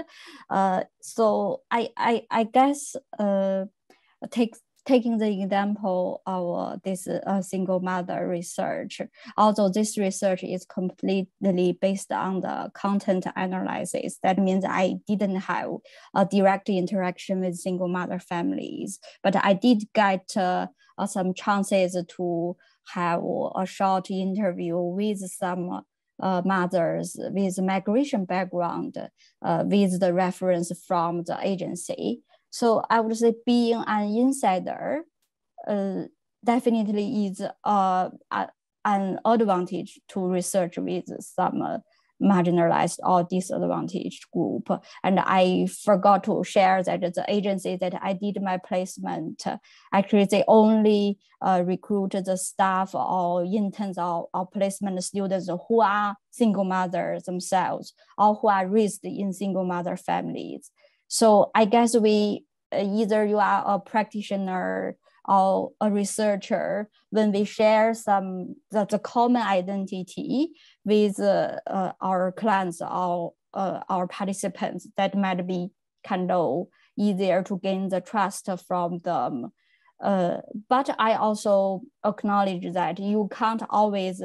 Uh, so I, I, I guess uh, take, taking the example of uh, this uh, single mother research, although this research is completely based on the content analysis, that means I didn't have a direct interaction with single mother families, but I did get uh, some chances to have a short interview with some uh, mothers with migration background uh, with the reference from the agency. So I would say being an insider uh, definitely is uh, a, an advantage to research with some uh, marginalized or disadvantaged group. And I forgot to share that the agency that I did my placement, uh, actually they only uh, recruit the staff or interns or, or placement students who are single mothers themselves or who are raised in single mother families. So I guess we, either you are a practitioner or a researcher, when we share some, the, the common identity with uh, uh, our clients or uh, our participants, that might be kind of easier to gain the trust from them. Uh, but I also acknowledge that you can't always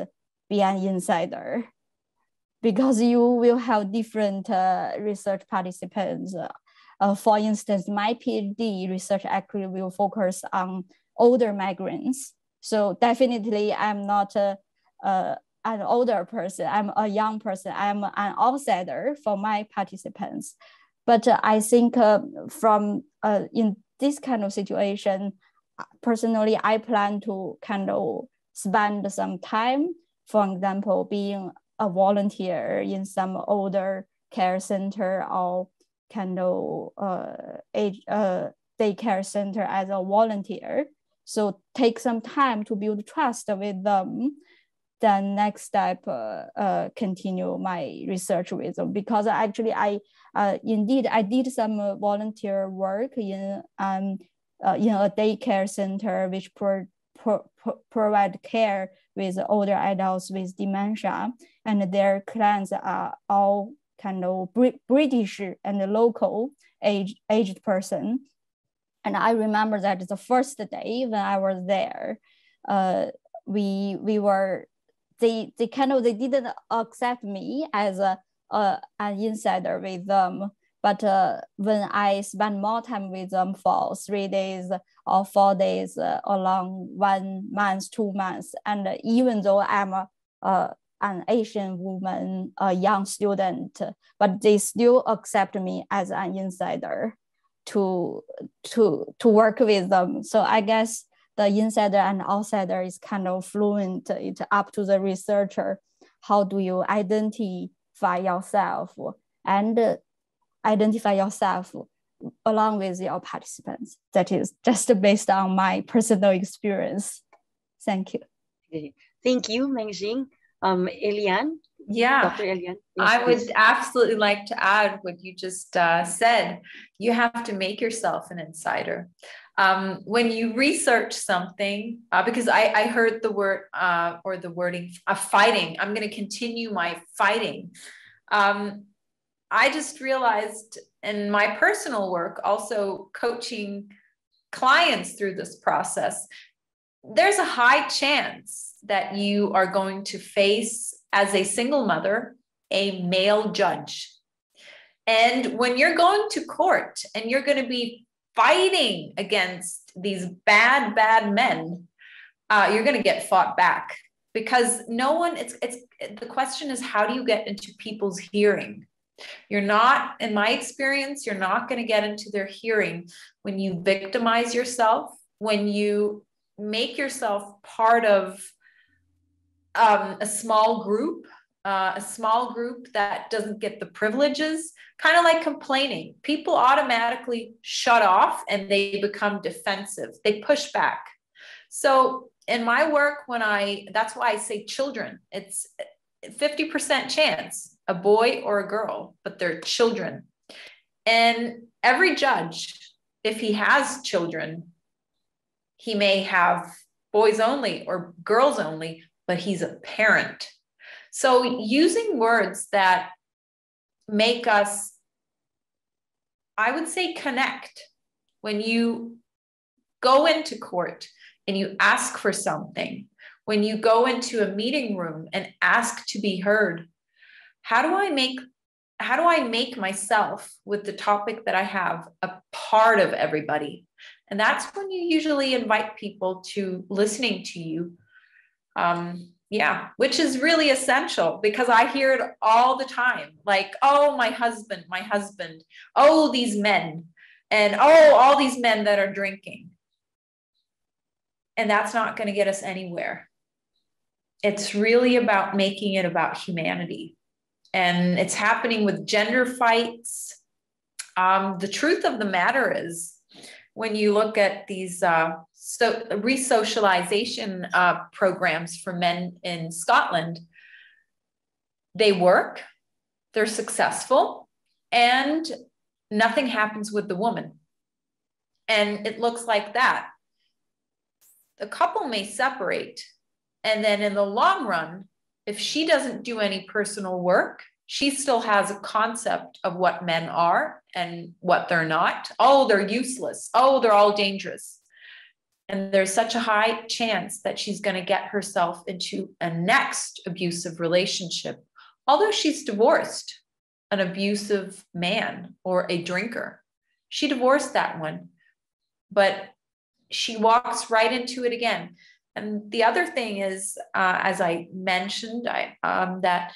be an insider because you will have different uh, research participants. Uh, for instance, my PhD research actually will focus on older migrants. So definitely I'm not a, uh, an older person, I'm a young person, I'm an outsider for my participants. But uh, I think uh, from uh, in this kind of situation, personally, I plan to kind of spend some time, for example, being a volunteer in some older care center or kind of uh, age, uh, daycare center as a volunteer. So take some time to build trust with them. Then next step, uh, uh, continue my research with them, because actually I, uh, indeed I did some volunteer work in, um, uh, in a daycare center which pro pro pro provide care with older adults with dementia, and their clients are all kind of Brit British and local age aged person. And I remember that the first day when I was there, uh, we we were they they kind of they didn't accept me as a, a an insider with them. But uh, when I spent more time with them for three days or four days, uh, along one month, two months, and uh, even though I'm a, uh, an Asian woman, a young student, but they still accept me as an insider to to to work with them. So I guess the insider and outsider is kind of fluent. It's up to the researcher. How do you identify yourself and uh, identify yourself along with your participants? That is just based on my personal experience. Thank you. Thank you, Mengxing. Um, Eliane? Yeah, Doctor Eliane, I would absolutely like to add what you just uh, said. You have to make yourself an insider. Um, when you research something, uh, because I, I heard the word uh, or the wording, uh, fighting, I'm gonna continue my fighting. Um, I just realized in my personal work, also coaching clients through this process, there's a high chance that you are going to face, as a single mother, a male judge. And when you're going to court and you're going to be fighting against these bad, bad men, uh, you're going to get fought back, because no one, it's, it's, the question is, how do you get into people's hearing? You're not, in my experience, you're not going to get into their hearing when you victimize yourself, when you make yourself part of um, a small group, uh, a small group that doesn't get the privileges, kind of like complaining. People automatically shut off and they become defensive. They push back. So in my work, when I, that's why I say children, it's fifty percent chance. A boy or a girl, but they're children. And every judge, if he has children, he may have boys only or girls only, but he's a parent. So using words that make us, I would say, connect. When you go into court and you ask for something, when you go into a meeting room and ask to be heard, How do I make, how do I make myself with the topic that I have a part of everybody? And that's when you usually invite people to listening to you. Um, yeah, which is really essential, because I hear it all the time. Like, oh, my husband, my husband, oh, these men, and oh, all these men that are drinking. And that's not going to get us anywhere. It's really about making it about humanity. And it's happening with gender fights. Um, the truth of the matter is, when you look at these uh, so re-socialization uh, programs for men in Scotland, they work, they're successful, and nothing happens with the woman. And it looks like that. The couple may separate, and then in the long run, if she doesn't do any personal work, she still has a concept of what men are and what they're not. Oh, they're useless. Oh, they're all dangerous. And there's such a high chance that she's going to get herself into a next abusive relationship, although she's divorced an abusive man or a drinker. She divorced that one, but she walks right into it again. And the other thing is, uh, as I mentioned, I, um, that,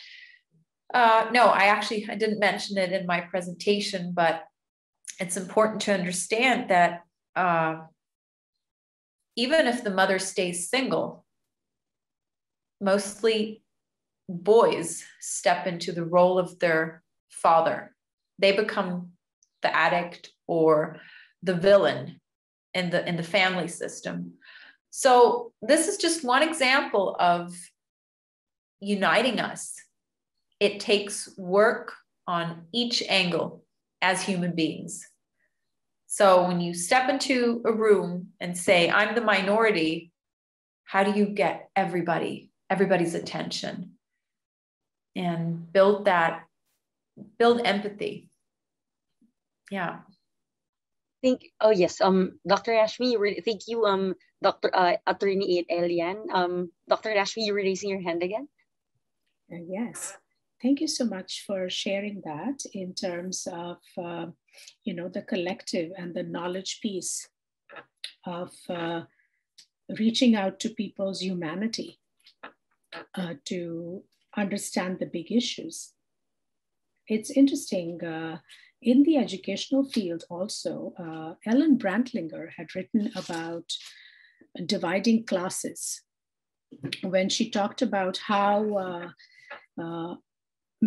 uh, no, I actually, I didn't mention it in my presentation, but it's important to understand that uh, even if the mother stays single, mostly boys step into the role of their father. They become the addict or the villain in the, in the family system. So this is just one example of uniting us. It takes work on each angle as human beings. So when you step into a room and say, I'm the minority, how do you get everybody, everybody's attention and build that, build empathy? Yeah. Think, oh yes, um, Doctor Rashmee, thank you, um, Doctor Uh, Attorney Eliane. Um, Doctor Rashmee, you were raising your hand again. Uh, yes, thank you so much for sharing that in terms of, uh, you know, the collective and the knowledge piece of uh, reaching out to people's humanity uh, to understand the big issues. It's interesting. Uh, In the educational field also, uh, Ellen Brantlinger had written about dividing classes when she talked about how uh, uh,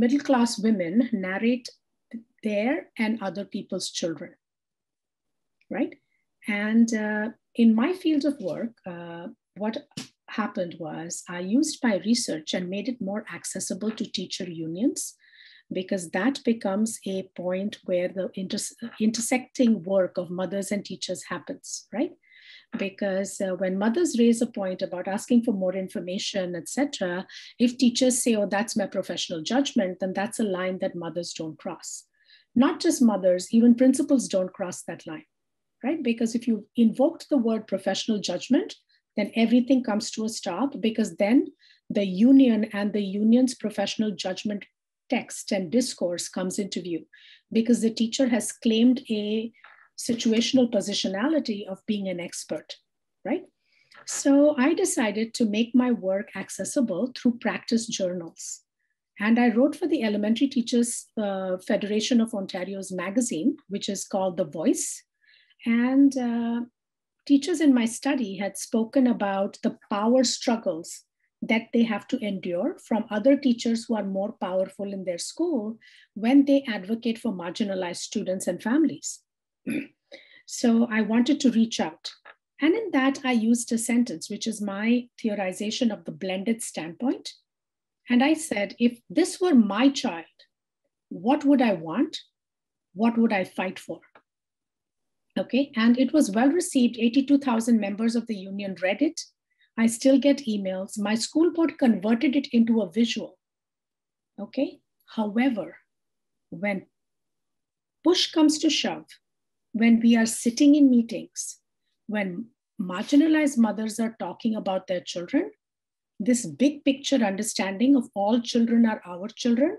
middle-class women narrate their and other people's children, right? And uh, in my field of work, uh, what happened was I used my research and made it more accessible to teacher unions, because that becomes a point where the interse intersecting work of mothers and teachers happens, right? Because uh, when mothers raise a point about asking for more information, et cetera, if teachers say, oh, that's my professional judgment, then that's a line that mothers don't cross. Not just mothers, even principals don't cross that line, right? Because if you invoked the word professional judgment, then everything comes to a stop, because then the union and the union's professional judgment text and discourse comes into view, because the teacher has claimed a situational positionality of being an expert, right? So I decided to make my work accessible through practice journals. And I wrote for the Elementary Teachers uh, Federation of Ontario's magazine, which is called The Voice. And uh, teachers in my study had spoken about the power struggles that they have to endure from other teachers who are more powerful in their school when they advocate for marginalized students and families. So I wanted to reach out. And in that, I used a sentence, which is my theorization of the blended standpoint. And I said, if this were my child, what would I want? What would I fight for? Okay, and it was well received. eighty-two thousand members of the union read it. I still get emails. My school board converted it into a visual. Okay. However, when push comes to shove, when we are sitting in meetings, when marginalized mothers are talking about their children, this big picture understanding of all children are our children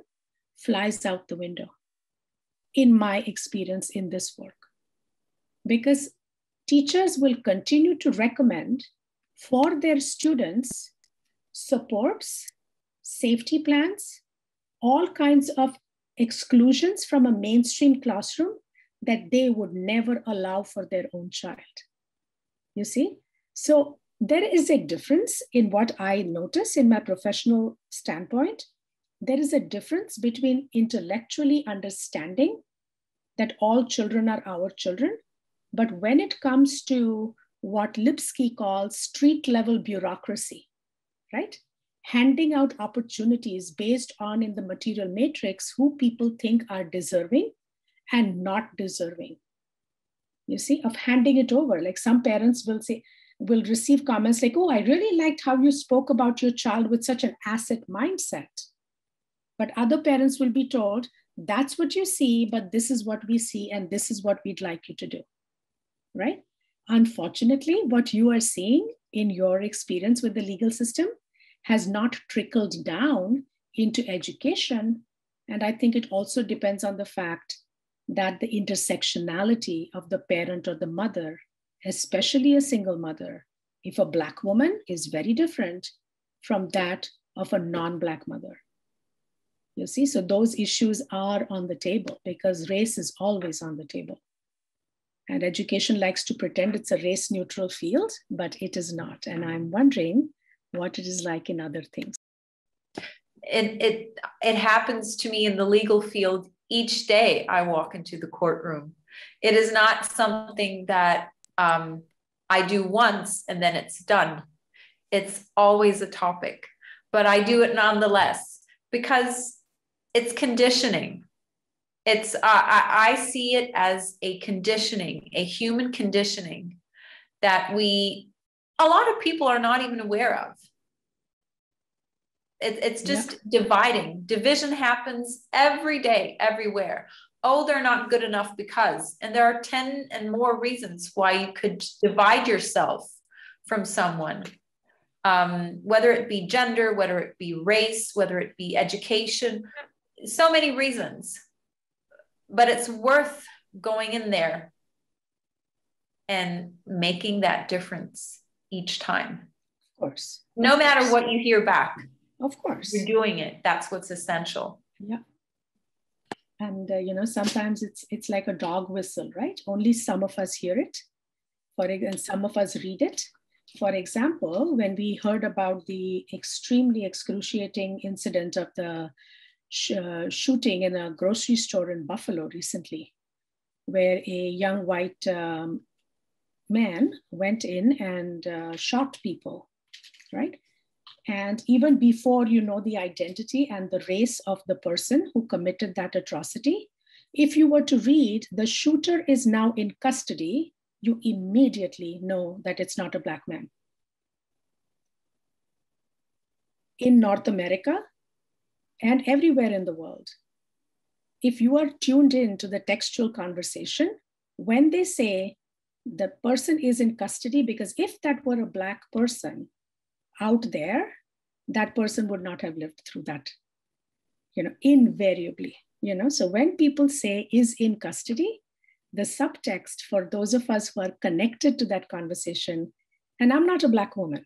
flies out the window, in my experience in this work. Because teachers will continue to recommend for their students supports, safety plans, all kinds of exclusions from a mainstream classroom that they would never allow for their own child. You see? So there is a difference in what I notice in my professional standpoint. There is a difference between intellectually understanding that all children are our children, but when it comes to what Lipsky calls street level bureaucracy, right? Handing out opportunities based on, in the material matrix, who people think are deserving and not deserving. You see, of handing it over. Like some parents will say, will receive comments like, oh, I really liked how you spoke about your child with such an asset mindset. But other parents will be told, that's what you see, but this is what we see, and this is what we'd like you to do, right? Unfortunately, what you are seeing in your experience with the legal system has not trickled down into education. And I think it also depends on the fact that the intersectionality of the parent or the mother, especially a single mother, if a Black woman, is very different from that of a non-Black mother. You see, so those issues are on the table, because race is always on the table. And education likes to pretend it's a race-neutral field, but it is not. And I'm wondering what it is like in other things. It, it, it happens to me in the legal field each day I walk into the courtroom. It is not something that um, I do once and then it's done. It's always a topic, but I do it nonetheless because it's conditioning. It's, uh, I, I see it as a conditioning, a human conditioning that we a lot of people are not even aware of. It, it's just yeah. dividing. Division happens every day, everywhere. Oh, they're not good enough because, and there are ten and more reasons why you could divide yourself from someone, um, whether it be gender, whether it be race, whether it be education, so many reasons, but it's worth going in there and making that difference each time. Of course. No matter what you hear back. Of course. You're doing it. That's what's essential. Yeah. And, uh, you know, sometimes it's it's like a dog whistle, right? Only some of us hear it, for, and some of us read it. For example, when we heard about the extremely excruciating incident of the sh uh, shooting in a grocery store in Buffalo recently, where a young white um, man went in and uh, shot people, right? And even before you know the identity and the race of the person who committed that atrocity, if you were to read, the shooter is now in custody, you immediately know that it's not a Black man. In North America and everywhere in the world, if you are tuned in to the textual conversation, when they say the person is in custody, because if that were a Black person, out there, that person would not have lived through that, you know, invariably, you know. So when people say is in custody, the subtext for those of us who are connected to that conversation, and I'm not a Black woman,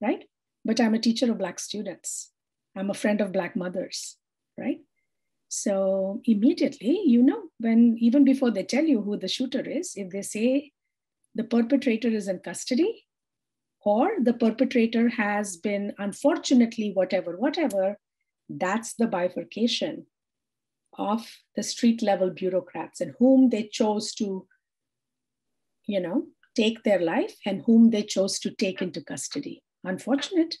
right? But I'm a teacher of Black students. I'm a friend of Black mothers, right? So immediately, you know, when, even before they tell you who the shooter is, if they say the perpetrator is in custody, or the perpetrator has been, unfortunately, whatever, whatever, that's the bifurcation of the street level bureaucrats and whom they chose to, you know, take their life and whom they chose to take into custody. Unfortunate,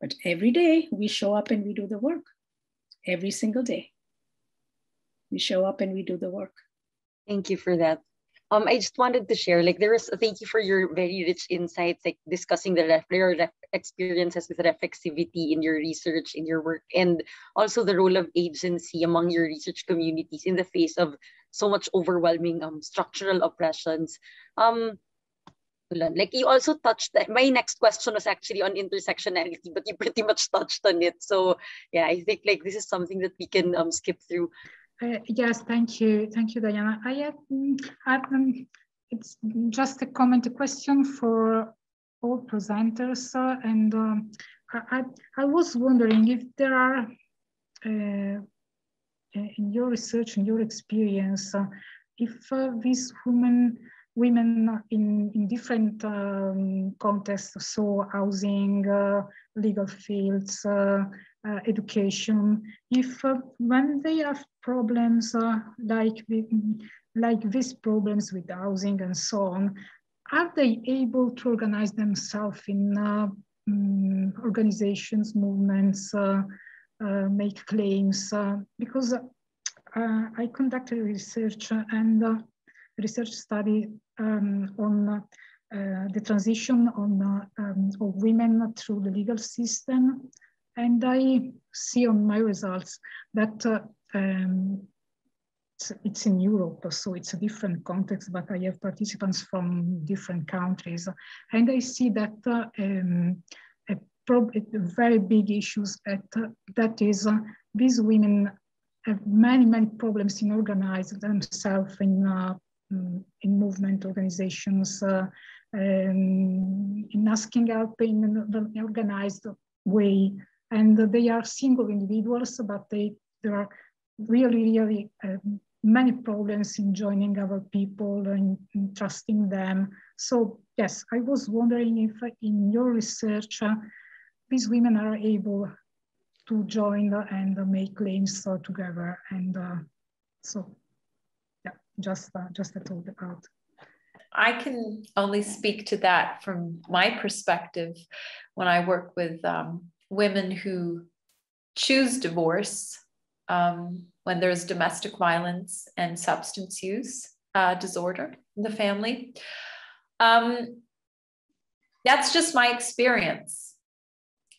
but every day we show up and we do the work. Every single day. We show up and we do the work. Thank you for that. Um, I just wanted to share, like, there is, thank you for your very rich insights, like discussing the ref, your ref experiences with reflexivity in your research, in your work, and also the role of agency among your research communities in the face of so much overwhelming um, structural oppressions. Um, like you also touched, my next question was actually on intersectionality, but you pretty much touched on it. So yeah, I think like this is something that we can um, skip through. Uh, yes, thank you. Thank you, Diana. I, I, um, it's just a comment, a question for all presenters. Uh, and um, I, I was wondering if there are, uh, in your research, in your experience, uh, if uh, these women, women in, in different um, contexts, so housing, uh, legal fields, uh, Uh, education, if uh, when they have problems uh, like, the, like these problems with housing and so on, are they able to organize themselves in uh, um, organizations, movements, uh, uh, make claims? Uh, because uh, I conducted research and uh, research study um, on uh, the transition on, uh, um, of women through the legal system. And I see on my results that uh, um, it's, it's in Europe, so it's a different context, but I have participants from different countries. And I see that uh, um, a, a very big issues at, uh, that is uh, these women have many, many problems in organizing themselves in, uh, in movement organizations, uh, um, in asking help in an organized way. And they are single individuals, but they, there are really, really uh, many problems in joining other people and in trusting them. So yes, I was wondering if uh, in your research, uh, these women are able to join uh, and uh, make claims uh, together. And uh, so, yeah, just, uh, just a thought about. I can only speak to that from my perspective when I work with um, women who choose divorce um, when there's domestic violence and substance use uh, disorder in the family. Um, That's just my experience.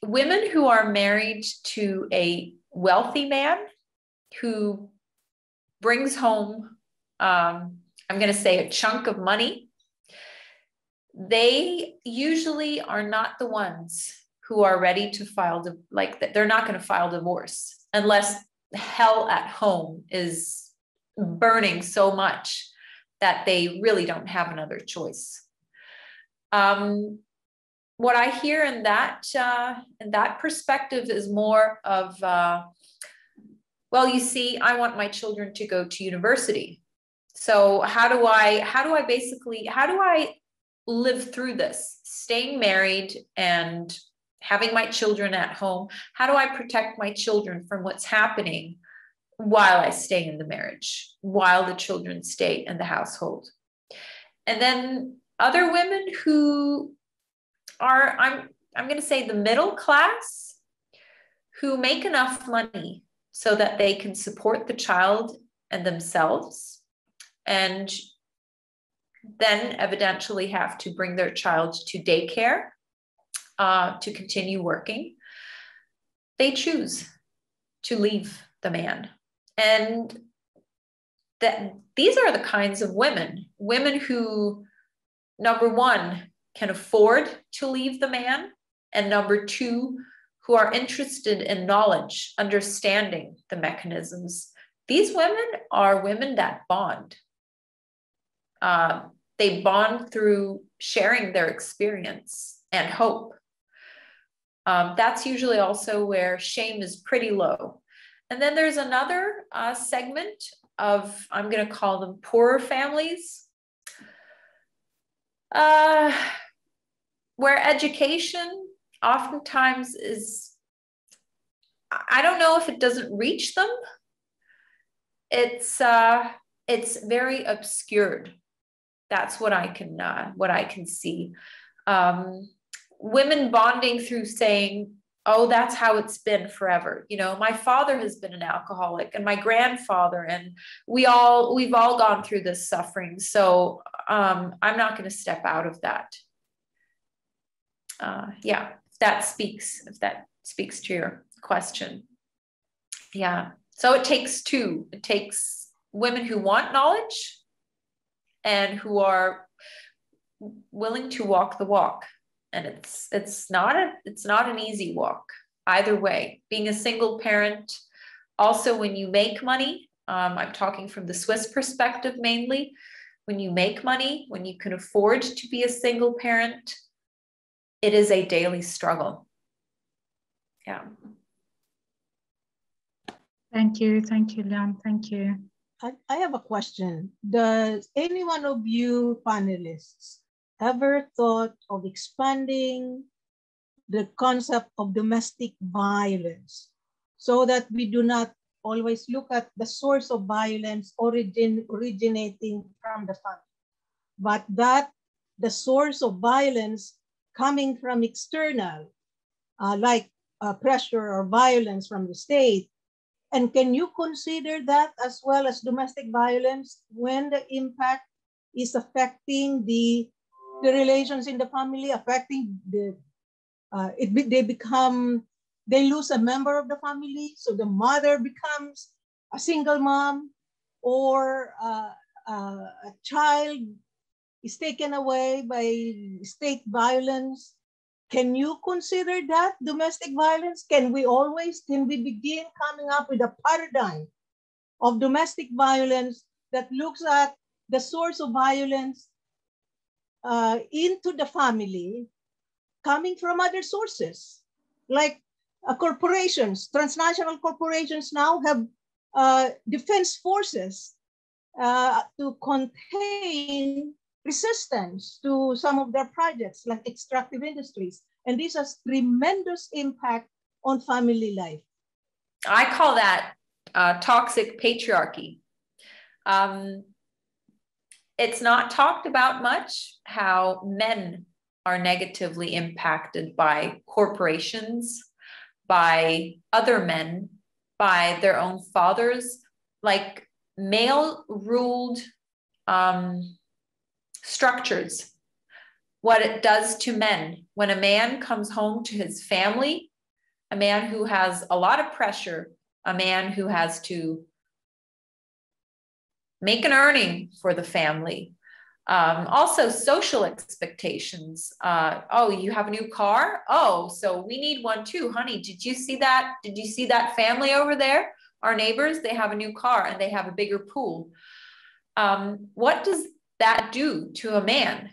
Women who are married to a wealthy man who brings home, um, I'm going to say, a chunk of money, they usually are not the ones who are ready to file, like they're not going to file divorce unless hell at home is burning so much that they really don't have another choice. Um, what I hear in that, uh, in that perspective is more of, uh, well, you see, I want my children to go to university. So how do I, how do I basically, how do I live through this, staying married and having my children at home? How do I protect my children from what's happening while I stay in the marriage, while the children stay in the household? And then other women who are, I'm, I'm going to say the middle class, who make enough money so that they can support the child and themselves, and then evidentially have to bring their child to daycare uh, to continue working. They choose to leave the man. And that these are the kinds of women, women who, number one, can afford to leave the man, and number two, who are interested in knowledge, understanding the mechanisms. These women are women that bond. Uh, they bond through sharing their experience and hope. Um, that's usually also where shame is pretty low. And then there's another uh, segment of, I'm going to call them poorer families, Uh, where education oftentimes is, I don't know if it doesn't reach them. It's, uh, it's very obscured. That's what I can, uh, what I can see. Um, women bonding through saying, oh, that's how it's been forever. You know, my father has been an alcoholic and my grandfather, and we all, we've all gone through this suffering. So um, I'm not going to step out of that. Uh, yeah, if that speaks, if that speaks to your question. Yeah. So it takes two. It takes women who want knowledge and who are willing to walk the walk. And it's, it's not a, it's not an easy walk either way. Being a single parent, also when you make money, um, I'm talking from the Swiss perspective mainly, when you make money, when you can afford to be a single parent, it is a daily struggle. Yeah. Thank you. Thank you, Eliane. Thank you. I, I have a question. Does any one of you panelists ever thought of expanding the concept of domestic violence so that we do not always look at the source of violence origin, originating from the family, but that the source of violence coming from external, uh, like uh, pressure or violence from the state? And can you consider that as well as domestic violence when the impact is affecting the the relations in the family, affecting the, uh, it, they become, they lose a member of the family. So the mother becomes a single mom, or uh, uh, a child is taken away by state violence. Can you consider that domestic violence? Can we always, can we begin coming up with a paradigm of domestic violence that looks at the source of violence Uh, into the family, coming from other sources, like uh, corporations, transnational corporations now have uh, defense forces uh, to contain resistance to some of their projects, like extractive industries. And this has tremendous impact on family life. I call that uh, toxic patriarchy. Um, It's not talked about much how men are negatively impacted by corporations, by other men, by their own fathers, like male-ruled um, structures what it does to men. When a man comes home to his family, a man who has a lot of pressure, a man who has to make an earning for the family. Um, also social expectations. Uh, oh, you have a new car? Oh, so we need one too. Honey, did you see that? Did you see that family over there? Our neighbors, they have a new car and they have a bigger pool. Um, what does that do to a man?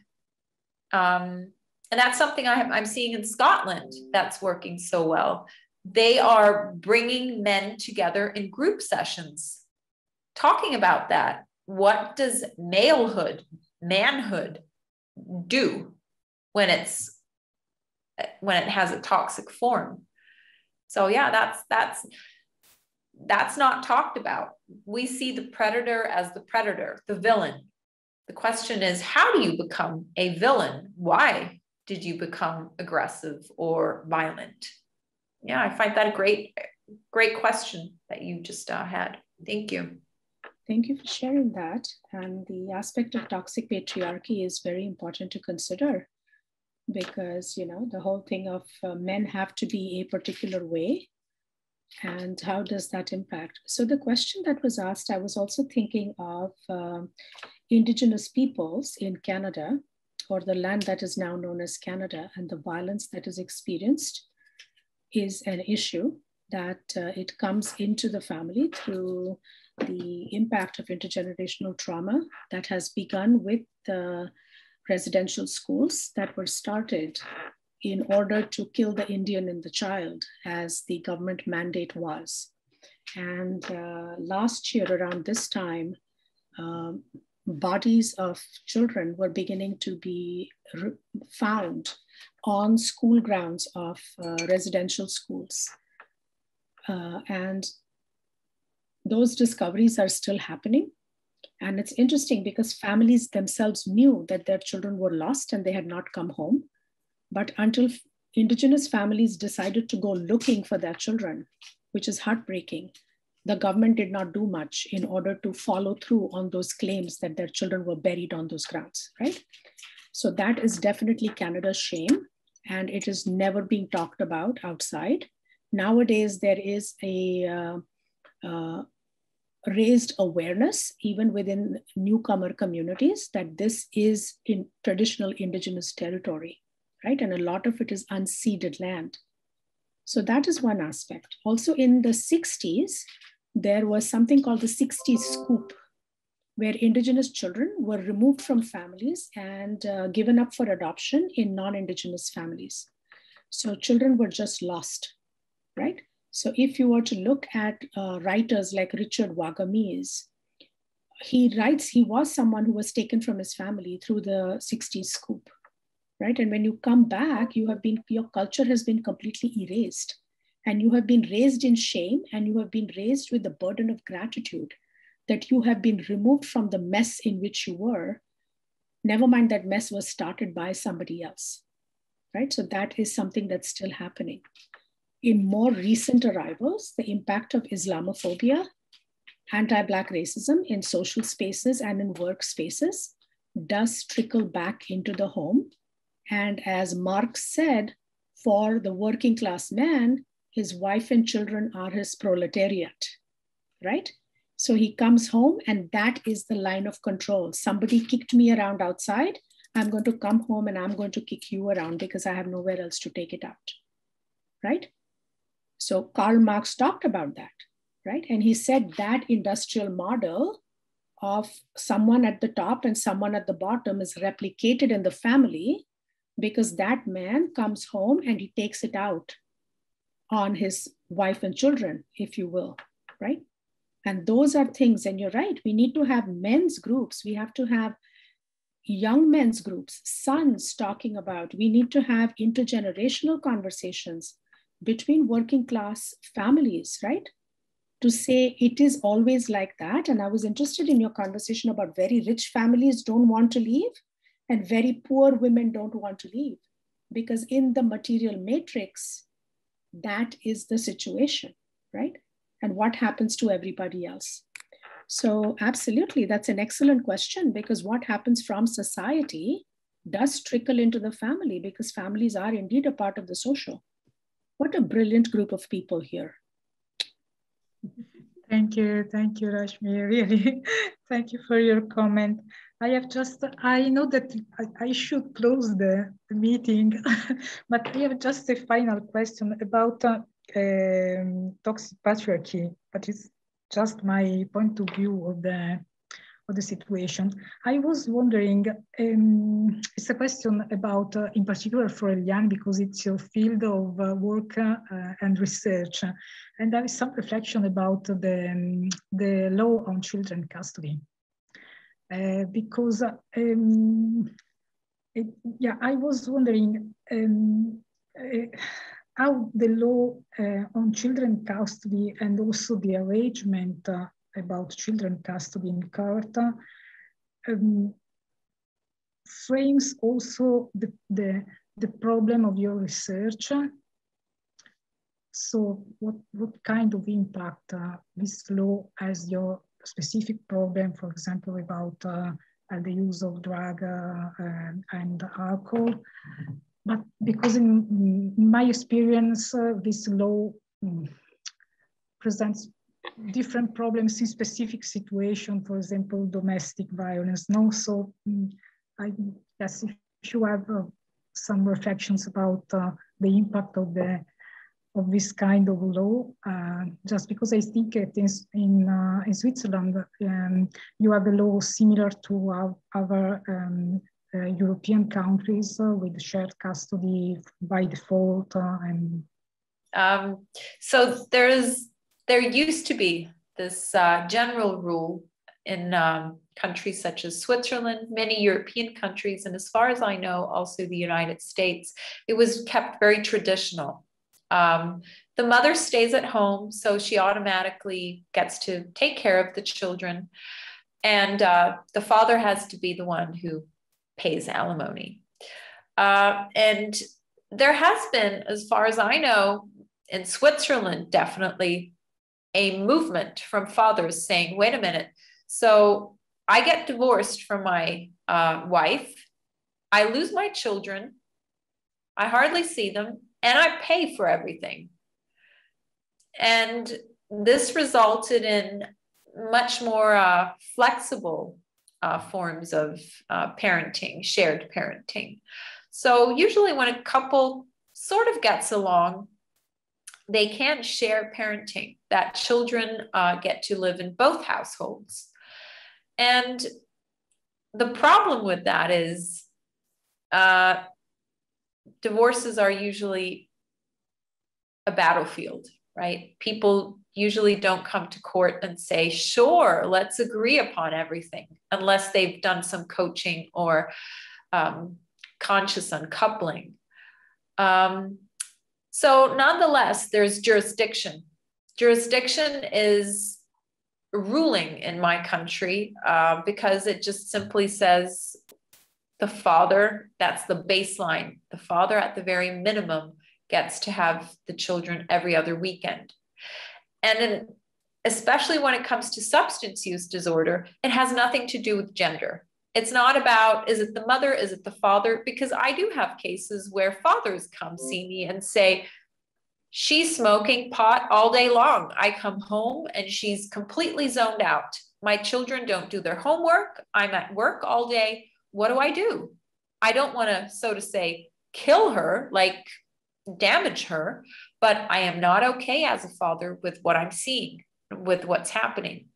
Um, and that's something I have, I'm seeing in Scotland that's working so well. They are bringing men together in group sessions, talking about that. What does malehood, manhood do when it's, when it has a toxic form? So yeah, that's, that's, that's not talked about. We see the predator as the predator, the villain. The question is, how do you become a villain? Why did you become aggressive or violent? Yeah, I find that a great, great question that you just uh, had. Thank you. Thank you for sharing that. And the aspect of toxic patriarchy is very important to consider because, you know, the whole thing of uh, men have to be a particular way. And how does that impact? So the question that was asked, I was also thinking of um, Indigenous peoples in Canada, or the land that is now known as Canada, and the violence that is experienced is an issue that uh, it comes into the family through the impact of intergenerational trauma that has begun with the residential schools that were started in order to kill the Indian in the child, as the government mandate was. And uh, last year around this time, um, bodies of children were beginning to be found on school grounds of uh, residential schools. Uh, and those discoveries are still happening. And it's interesting because families themselves knew that their children were lost and they had not come home. But until Indigenous families decided to go looking for their children, which is heartbreaking, the government did not do much in order to follow through on those claims that their children were buried on those grounds, right? So that is definitely Canada's shame, and it is never being talked about outside. Nowadays, there is a uh, uh, raised awareness, even within newcomer communities, that this is in traditional Indigenous territory. Right? And a lot of it is unceded land. So that is one aspect. Also in the sixties, there was something called the sixties scoop, where Indigenous children were removed from families and uh, given up for adoption in non-Indigenous families. So children were just lost, right? So if you were to look at uh, writers like Richard Wagamese, he writes he was someone who was taken from his family through the sixties scoop. Right? And when you come back, you have been, your culture has been completely erased, and you have been raised in shame, and you have been raised with the burden of gratitude that you have been removed from the mess in which you were. Never mind that mess was started by somebody else, right? So that is something that's still happening. In more recent arrivals, the impact of Islamophobia, anti-Black racism in social spaces and in workspaces does trickle back into the home. And as Marx said, for the working class man, his wife and children are his proletariat, right? So he comes home and that is the line of control. Somebody kicked me around outside. I'm going to come home and I'm going to kick you around because I have nowhere else to take it out, right? So Karl Marx talked about that, right? And he said that industrial model of someone at the top and someone at the bottom is replicated in the family, because that man comes home and he takes it out on his wife and children, if you will, right? And those are things, and you're right, we need to have men's groups. We have to have young men's groups, sons talking about, we need to have intergenerational conversations between working class families, right? To say it is always like that. And I was interested in your conversation about very rich families don't want to leave. And very poor women don't want to leave, because in the material matrix, that is the situation, right? And what happens to everybody else? So absolutely, that's an excellent question, because what happens from society does trickle into the family, because families are indeed a part of the social. What a brilliant group of people here. Thank you. Thank you, Rashmee. Really, thank you for your comment. I have just, I know that I, I should close the, the meeting, but I have just a final question about uh, um, toxic patriarchy, but it's just my point of view of the of the situation. I was wondering, um, it's a question about, uh, in particular for Eliane, because it's your field of uh, work uh, and research, and there is some reflection about the, um, the law on children custody. Uh, because, um, it, yeah, I was wondering um, uh, how the law uh, on children custody and also the arrangement uh, about children custody in Carta um, frames also the, the, the problem of your research. So what, what kind of impact uh, this law has your specific problem, for example, about uh, the use of drug uh, and alcohol? But because in my experience, uh, this law um, presents different problems in specific situation, for example, domestic violence. No, so I guess if you have uh, some reflections about uh, the impact of the of this kind of law, uh, just because I think it is in uh, in Switzerland, um, you have a law similar to our, our um, uh, European countries uh, with shared custody by default, uh, and um, so there is. There used to be this uh, general rule in um, countries such as Switzerland, many European countries, and as far as I know, also the United States. It was kept very traditional. Um, the mother stays at home, so she automatically gets to take care of the children. And uh, the father has to be the one who pays alimony. Uh, and there has been, as far as I know, in Switzerland, definitely, a movement from fathers saying, wait a minute, so I get divorced from my uh, wife, I lose my children, I hardly see them, and I pay for everything. And this resulted in much more uh, flexible uh, forms of uh, parenting, shared parenting. So usually when a couple sort of gets along, they can share parenting, that children uh, get to live in both households. And the problem with that is uh, divorces are usually a battlefield, right? People usually don't come to court and say, sure, let's agree upon everything, unless they've done some coaching or um, conscious uncoupling. Um, So nonetheless, there's jurisdiction. Jurisdiction is ruling in my country uh, because it just simply says the father, that's the baseline. The father at the very minimum gets to have the children every other weekend. And in, especially when it comes to substance use disorder, it has nothing to do with gender. It's not about, is it the mother? Is it the father? Because I do have cases where fathers come see me and say, she's smoking pot all day long. I come home and she's completely zoned out. My children don't do their homework. I'm at work all day. What do I do? I don't want to, so to say, kill her, like damage her, but I am not okay as a father with what I'm seeing, with what's happening.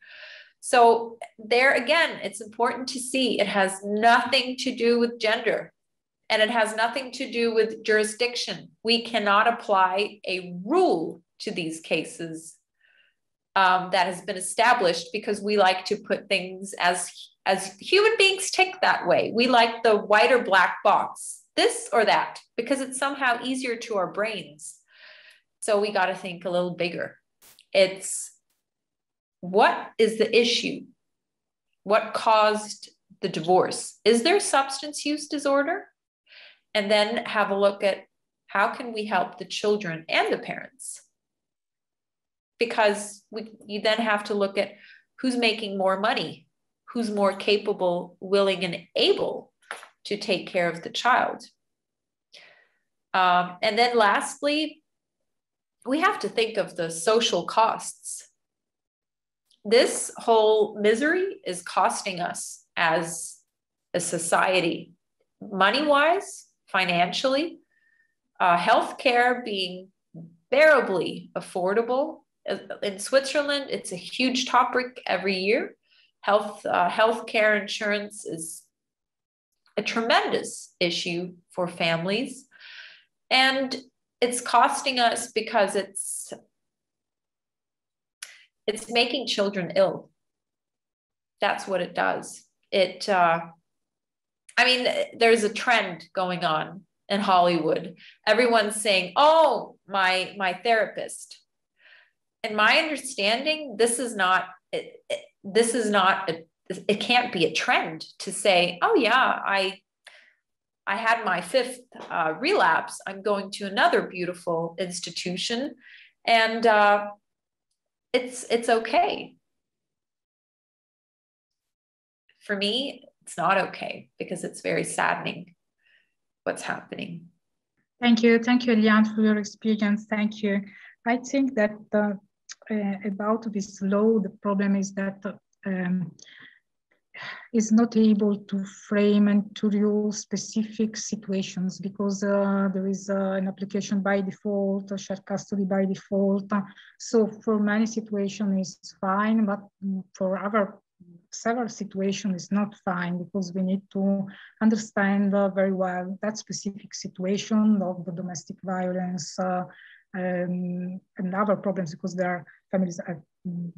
So there again, it's important to see it has nothing to do with gender and it has nothing to do with jurisdiction. We cannot apply a rule to these cases um, that has been established because we like to put things as, as human beings tick that way. We like the white or black box, this or that, because it's somehow easier to our brains. So we got to think a little bigger. It's what is the issue? What caused the divorce? Is there substance use disorder? And then have a look at how can we help the children and the parents? Because we, you then have to look at who's making more money, who's more capable, willing, and able to take care of the child. Um, and then lastly, we have to think of the social costs. This whole misery is costing us as a society, money-wise, financially, uh, healthcare being bearably affordable. In Switzerland, it's a huge topic every year. Health, uh, healthcare insurance is a tremendous issue for families. And it's costing us because it's, it's making children ill. That's what it does. It, uh, I mean, there's a trend going on in Hollywood. Everyone's saying, oh, my, my therapist. In my understanding, this is not, it, it, this is not, a, it can't be a trend to say, oh yeah, I, I had my fifth uh, relapse. I'm going to another beautiful institution, and uh, it's it's okay. For me, it's not okay because it's very saddening what's happening. Thank you, thank you, Eliane, for your experience. Thank you. I think that uh, uh, about this law, the problem is that. Um, is not able to frame and to rule specific situations because uh, there is uh, an application by default, a shared custody by default. So for many situations it's fine, but for other several situations it's not fine because we need to understand uh, very well that specific situation of the domestic violence uh, um, and other problems, because their families have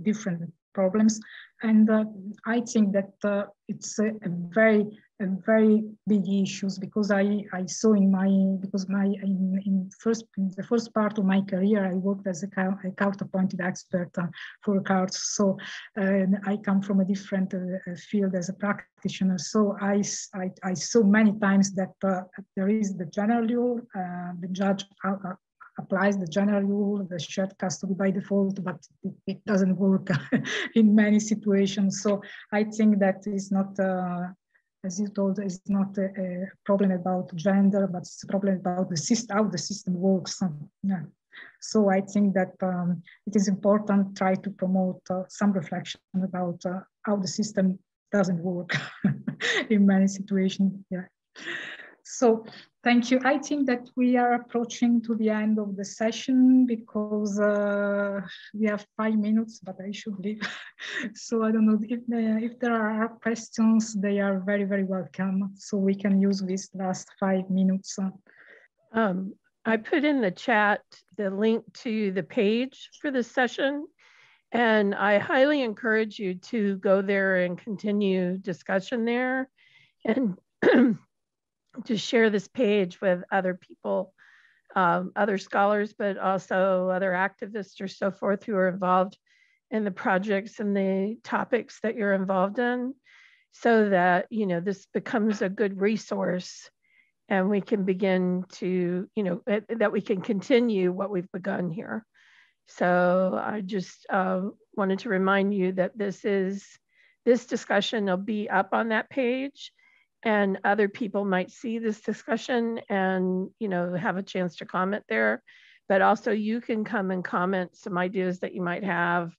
different problems. And uh, I think that uh, it's a, a very, a very big issues, because I, I saw in my, because my, in, in first, in the first part of my career, I worked as a, a court-appointed expert uh, for courts. So uh, I come from a different uh, field as a practitioner. So I, I, I saw many times that uh, there is the general rule, uh, the judge uh, applies the general rule, the shared custody by default, but it, it doesn't work in many situations. So I think that is not, uh, as you told, it's not a, a problem about gender, but it's a problem about the system, how the system works. Yeah. So I think that um, it is important to try to promote uh, some reflection about uh, how the system doesn't work in many situations. Yeah. So thank you. I think that we are approaching to the end of the session because uh, we have five minutes, but I should leave. So I don't know if, uh, if there are questions, they are very, very welcome. So we can use these last five minutes. Um, I put in the chat the link to the page for this session, and I highly encourage you to go there and continue discussion there. And to share this page with other people, um, other scholars, but also other activists or so forth who are involved in the projects and the topics that you're involved in, so that, you know, this becomes a good resource and we can begin to, you know, that we can continue what we've begun here. So I just uh, wanted to remind you that this is, this discussion will be up on that page, and other people might see this discussion and, you know, have a chance to comment there. But also you can come and comment some ideas that you might have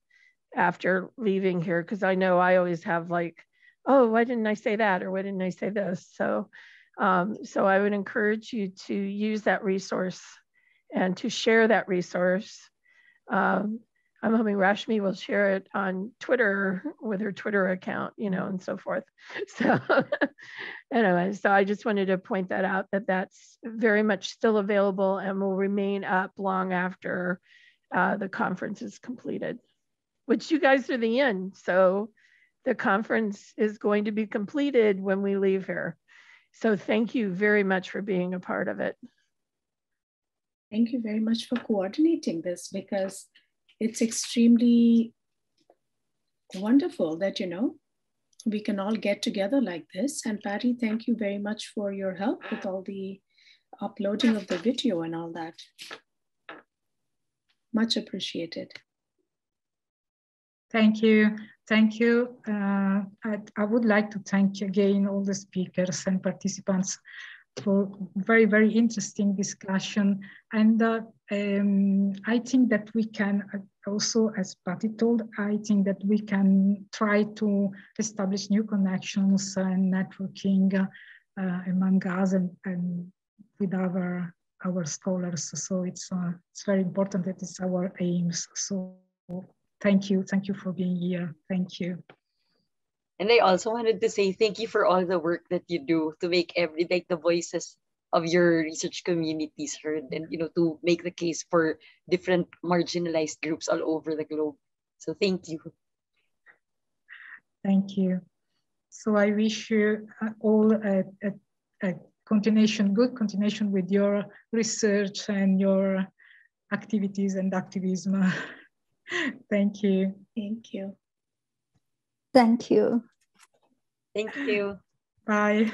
after leaving here, because I know I always have like, oh, why didn't I say that? Or why didn't I say this? So, um, so I would encourage you to use that resource and to share that resource. Um, I'm hoping Rashmee will share it on Twitter with her Twitter account, you know, and so forth. So anyway, so I just wanted to point that out, that that's very much still available and will remain up long after uh, the conference is completed, which you guys are the end. So the conference is going to be completed when we leave here. So thank you very much for being a part of it. Thank you very much for coordinating this, because it's extremely wonderful that, you know, we can all get together like this. And Patty, thank you very much for your help with all the uploading of the video and all that. Much appreciated. Thank you. Thank you. Uh, I, I would like to thank again all the speakers and participants for very, very interesting discussion. And uh, um, I think that we can also, as Patty told, I think that we can try to establish new connections and networking uh, uh, among us and, and with our, our scholars. So it's, uh, it's very important that it's our aims. So thank you. Thank you for being here. Thank you. And I also wanted to say thank you for all the work that you do to make every, like the voices of your research communities heard, and you know, to make the case for different marginalized groups all over the globe. So thank you. Thank you. So I wish you all a, a, a continuation, good continuation with your research and your activities and activism. Thank you. Thank you. Thank you. Thank you. Bye.